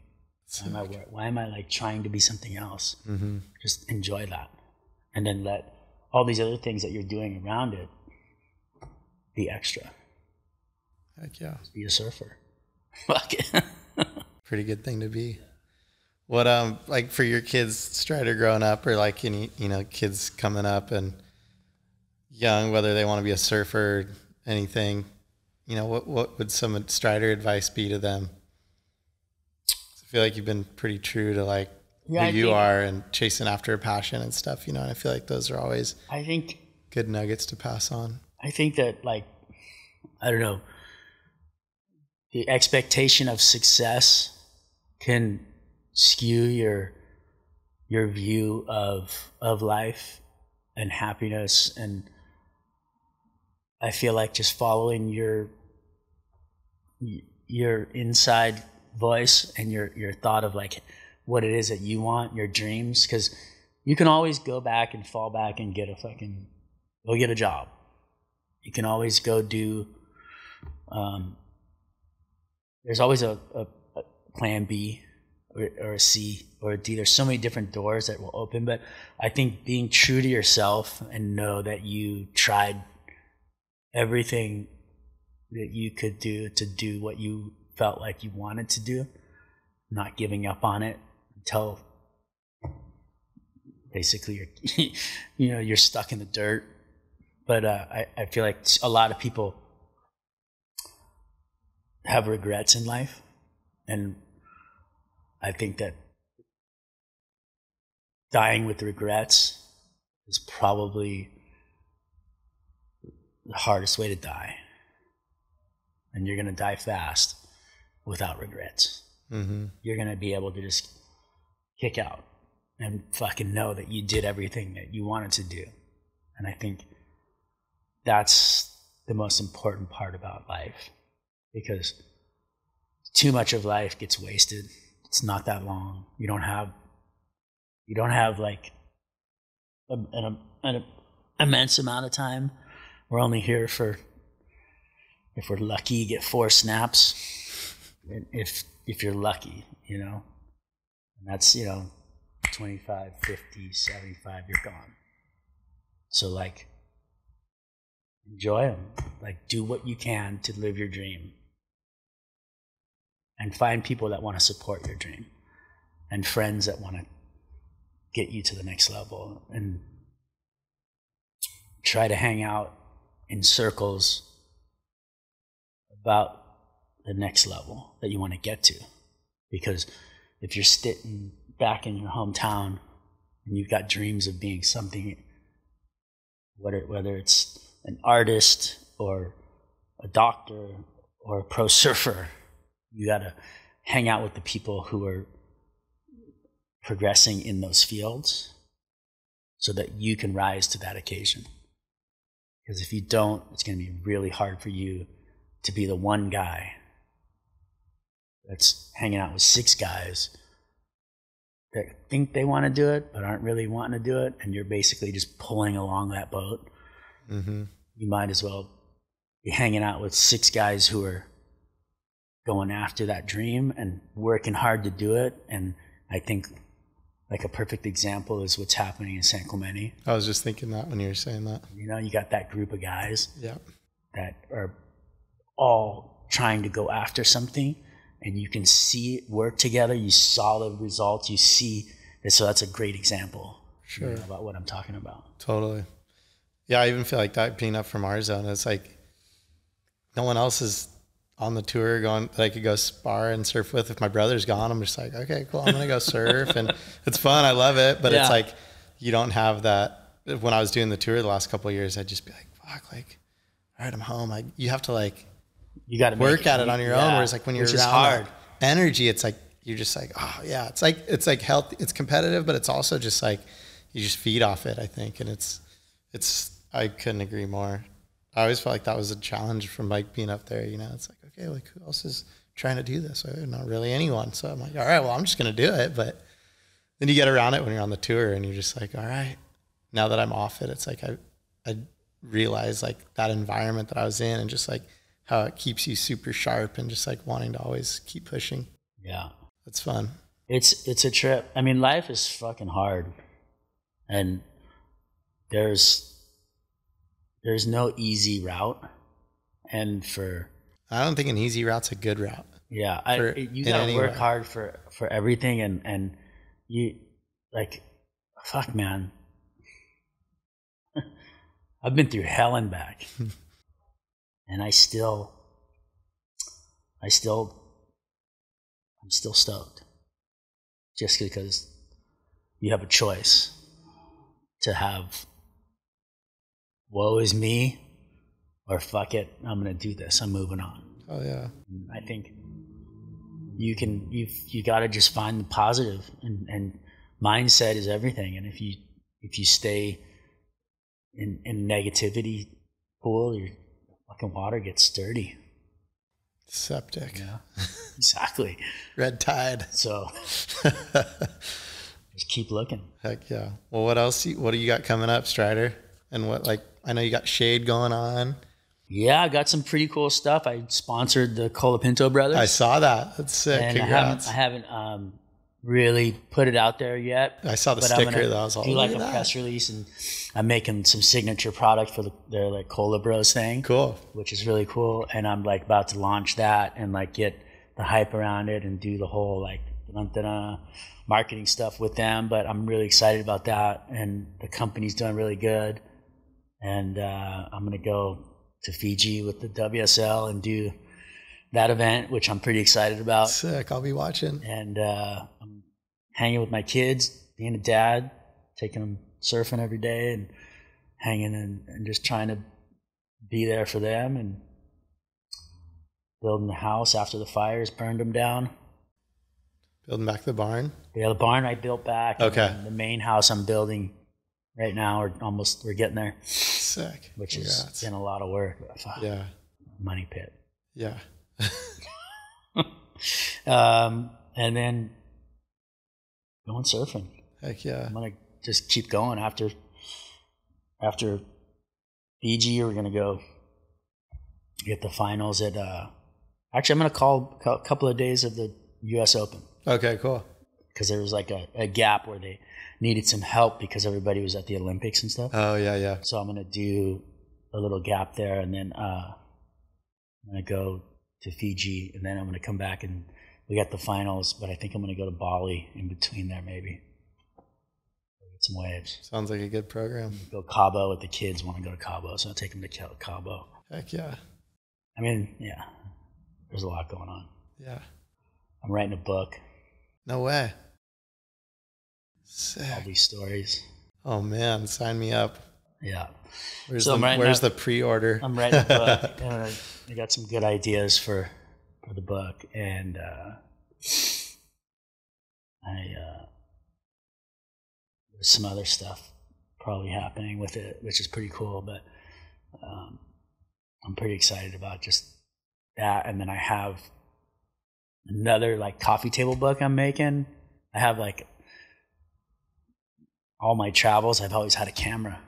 Why am I like trying to be something else? Mm-hmm. Just enjoy that, and then let all these other things that you're doing around it be extra. Heck yeah. Just be a surfer. Fuck it. Pretty good thing to be. What, like, for your kids, Strider, growing up, or like any, you know, kids coming up and young, whether they want to be a surfer, anything, you know, what would some Strider advice be to them? I feel like you've been pretty true to, like, who you are and chasing after a passion and stuff, you know, and I feel like those are always, I think, good nuggets to pass on. I think that, like, I don't know, the expectation of success can skew your view of life and happiness, and I feel like just following your inside voice and your thought of, like, what it is that you want, your dreams, because you can always go back and fall back and get a job. You can always go do, there's always a plan B or a C or a D. There's so many different doors that will open, but I think being true to yourself and know that you tried everything that you could do to do what you felt like you wanted to do, not giving up on it until basically you're, you know, you're stuck in the dirt. But I feel like a lot of people have regrets in life, and I think that dying with regrets is probably the hardest way to die. And you're going to die fast without regrets. Mm-hmm. You're going to be able to just kick out and fucking know that you did everything that you wanted to do. And I think that's the most important part about life, because too much of life gets wasted. It's not that long. You don't have like an immense amount of time. We're only here for, if we're lucky, you get 4 snaps. If you're lucky, you know, and that's, you know, 25, 50, 75, you're gone. So like, enjoy them. Like, do what you can to live your dream, and find people that want to support your dream, and friends that want to get you to the next level, and try to hang out in circles about the next level that you want to get to. Because if you're sitting back in your hometown and you've got dreams of being something, whether it's an artist or a doctor or a pro surfer, you got to hang out with the people who are progressing in those fields so that you can rise to that occasion. Because if you don't, it's going to be really hard for you to be the one guy that's hanging out with 6 guys that think they want to do it but aren't really wanting to do it, and you're basically just pulling along that boat. Mm-hmm. You might as well be hanging out with 6 guys who are going after that dream and working hard to do it. And I think like a perfect example is what's happening in San Clemente. I was just thinking that when you were saying that. You know, you got that group of guys, yeah, that are all trying to go after something, and you can see it work together. You saw the results, you see it. So that's a great example, sure, you know, about what I'm talking about. Totally. Yeah, I even feel like that being up from our zone, it's like no one else is on the tour going that I could go spar and surf with. If my brother's gone, I'm just like, okay, cool, I'm gonna go surf, and it's fun, I love it. But yeah, it's like you don't have that. When I was doing the tour the last couple of years, I'd just be like, fuck, like, all right, I'm home. Like, you have to, like, you got to work at it on your own. Whereas like when you're around hard energy, it's like you're just like, oh yeah, it's like healthy. It's competitive, but it's also just like you just feed off it, I think. And it's I couldn't agree more. I always felt like that was a challenge from like being up there. You know, it's like, okay, like who else is trying to do this? Not really anyone. So I'm like, all right, well, I'm just going to do it. But then you get around it when you're on the tour and you're just like, all right, now that I'm off it, it's like I realize like that environment that I was in and just like how it keeps you super sharp and just like wanting to always keep pushing. Yeah. It's fun. It's a trip. I mean, life is fucking hard, and there's no easy route. And I don't think an easy route's a good route. Yeah, you gotta work hard for everything, and you, like, fuck, man. I've been through hell and back, and I'm still stoked, just because you have a choice to have woe is me, or fuck it, I'm gonna do this, I'm moving on. Oh yeah. I think you gotta just find the positive, and mindset is everything. And if you stay in negativity pool, your fucking water gets dirty. Septic. Yeah. Exactly. Red tide. So just keep looking. Heck yeah. Well, what do you got coming up, Strider? And what, like, I know you got Shade going on. Yeah, I got some pretty cool stuff. I sponsored the Colapinto brothers. I saw that. That's sick. And congrats. I haven't really put it out there yet. I saw the sticker that I was all over. Do like a press release, and I'm making some signature product for their like Cola Bros thing. Cool. Which is really cool, and I'm like about to launch that and like get the hype around it and do the whole like marketing stuff with them. But I'm really excited about that, and the company's doing really good. And I'm gonna go to Fiji with the WSL and do that event, which I'm pretty excited about. Sick. I'll be watching. And I'm hanging with my kids, being a dad, taking them surfing every day and hanging and just trying to be there for them and building the house after the fires burned them down. Building back the barn? Yeah, the barn I built back. Okay. And the main house I'm building right now, we're getting there. Sick. Which has been a lot of work. Yeah. Money pit. Yeah. And then going surfing. Heck yeah. I'm going to just keep going. After Fiji, we're going to go get the finals at actually I'm going to call a couple of days of the US Open. Okay, cool. Because there was like a gap where they needed some help because everybody was at the Olympics and stuff. Oh, yeah, yeah. So I'm going to do a little gap there, and then I'm going to go to Fiji, and then I'm going to come back and we got the finals, but I think I'm going to go to Bali in between there maybe. Get some waves. Sounds like a good program. Go Cabo with the kids, want to go to Cabo, so I'll take them to Cabo. Heck yeah. I mean, yeah, there's a lot going on. Yeah. I'm writing a book. No way. Sick. All these stories. Oh man, sign me up. Yeah. Where's the pre-order? I'm writing a book. I got some good ideas for the book, and I there's some other stuff probably happening with it, which is pretty cool. But I'm pretty excited about just that. And then I have another like coffee table book I'm making. I have like all my travels. I've always had a camera.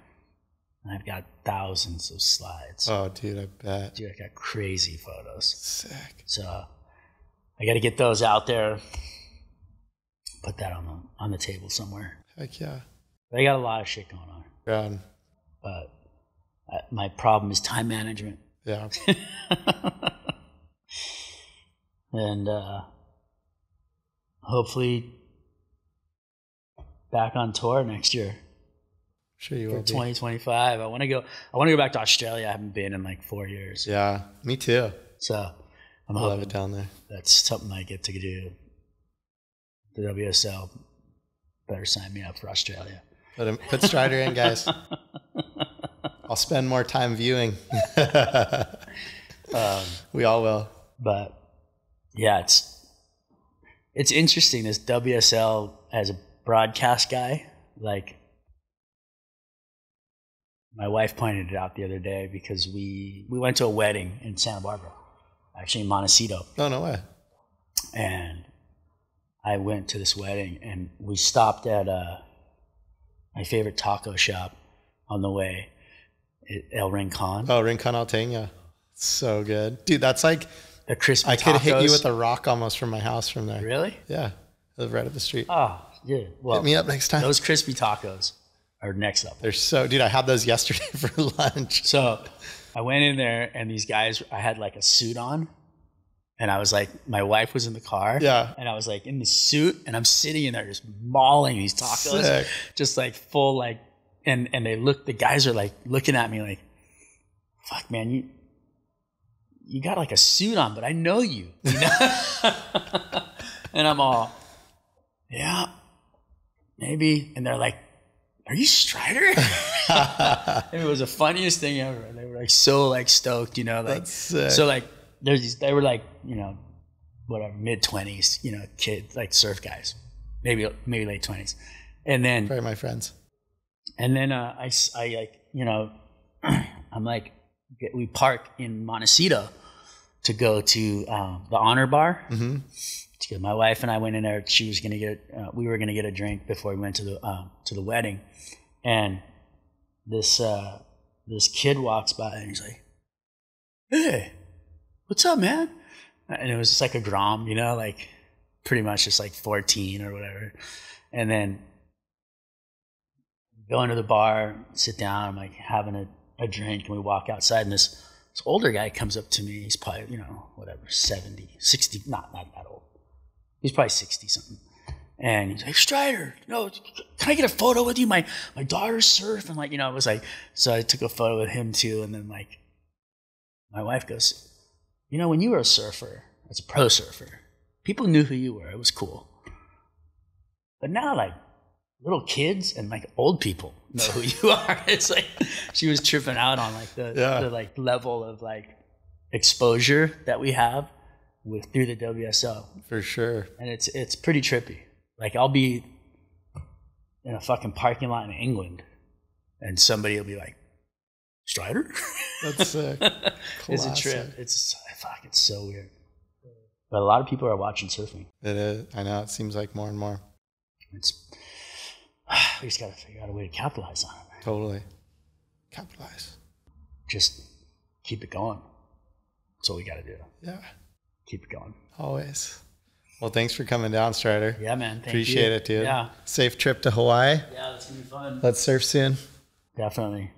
I've got thousands of slides. Oh, dude, I bet. Dude, I got crazy photos. Sick. So I got to get those out there. Put that on the table somewhere. Heck yeah. But I got a lot of shit going on. God. But my problem is time management. Yeah. And hopefully back on tour next year. Sure you will. 2025. I want to go back to Australia. I haven't been in like 4 years. Yeah, me too. So I love it down there. That's something I get to do. The WSL better sign me up for Australia. Put Strider in, guys. I'll spend more time viewing. We all will. But yeah, it's interesting. This WSL as a broadcast guy, like. My wife pointed it out the other day because we went to a wedding in Santa Barbara, actually in Montecito. Oh, no way. And I went to this wedding, and we stopped at my favorite taco shop on the way, El Rincon. Oh, Rincon Alteña. So good. Dude, that's like the crispy tacos. I could hit you with a rock almost from my house from there. Really? Yeah. I live right up the street. Oh, yeah. Well, hit me up next time. Those crispy tacos. Or next up. They're so, dude, I had those yesterday for lunch. So I went in there, and these guys, I had like a suit on, and I was like, my wife was in the car. Yeah. And I was like in the suit, and I'm sitting in there just mauling these tacos. Sick. Just like full like, and the guys are like looking at me like, fuck man, you got like a suit on, but I know you know? And I'm all, yeah, maybe. And they're like, are you Strider? It was the funniest thing ever. They were like so like stoked, you know, like that's sick. So like they were like, you know, whatever, mid-20s, you know, kids, like surf guys. Maybe late 20s. And then probably my friends. And then I like, you know, I'm like we park in Montecito to go to the Honor Bar. Mm-hmm. My wife and I went in there. She was gonna get. We were gonna get a drink before we went to the wedding, and this kid walks by, and he's like, "Hey, what's up, man?" And it was just like a grom, you know, like pretty much just like 14 or whatever. And then go into the bar, sit down, I'm like having a drink, and we walk outside, and this older guy comes up to me. He's probably, you know, whatever, 70, 60, not that old. He's probably 60 something. And he's like, Strider, you know, can I get a photo with you? My daughter's surfing, like, you know, it was like, so I took a photo with him too. And then like my wife goes, you know, when you were a surfer, as a pro surfer, people knew who you were. It was cool. But now, like, little kids and like old people know who you are. It's like she was tripping out on like the like level of like exposure that we have with through the WSO. For sure. And it's pretty trippy. Like I'll be in a fucking parking lot in England and somebody will be like, Strider? That's sick. It's a trip. It's so weird. But a lot of people are watching surfing. It is. I know. It seems like more and more. We just got to figure out a way to capitalize on it. Totally. Capitalize. Just keep it going. That's all we got to do. Yeah. Keep it going. Always. Well, thanks for coming down, Strider. Yeah, man. Appreciate it, dude. Yeah. Safe trip to Hawaii. Yeah, that's going to be fun. Let's surf soon. Definitely.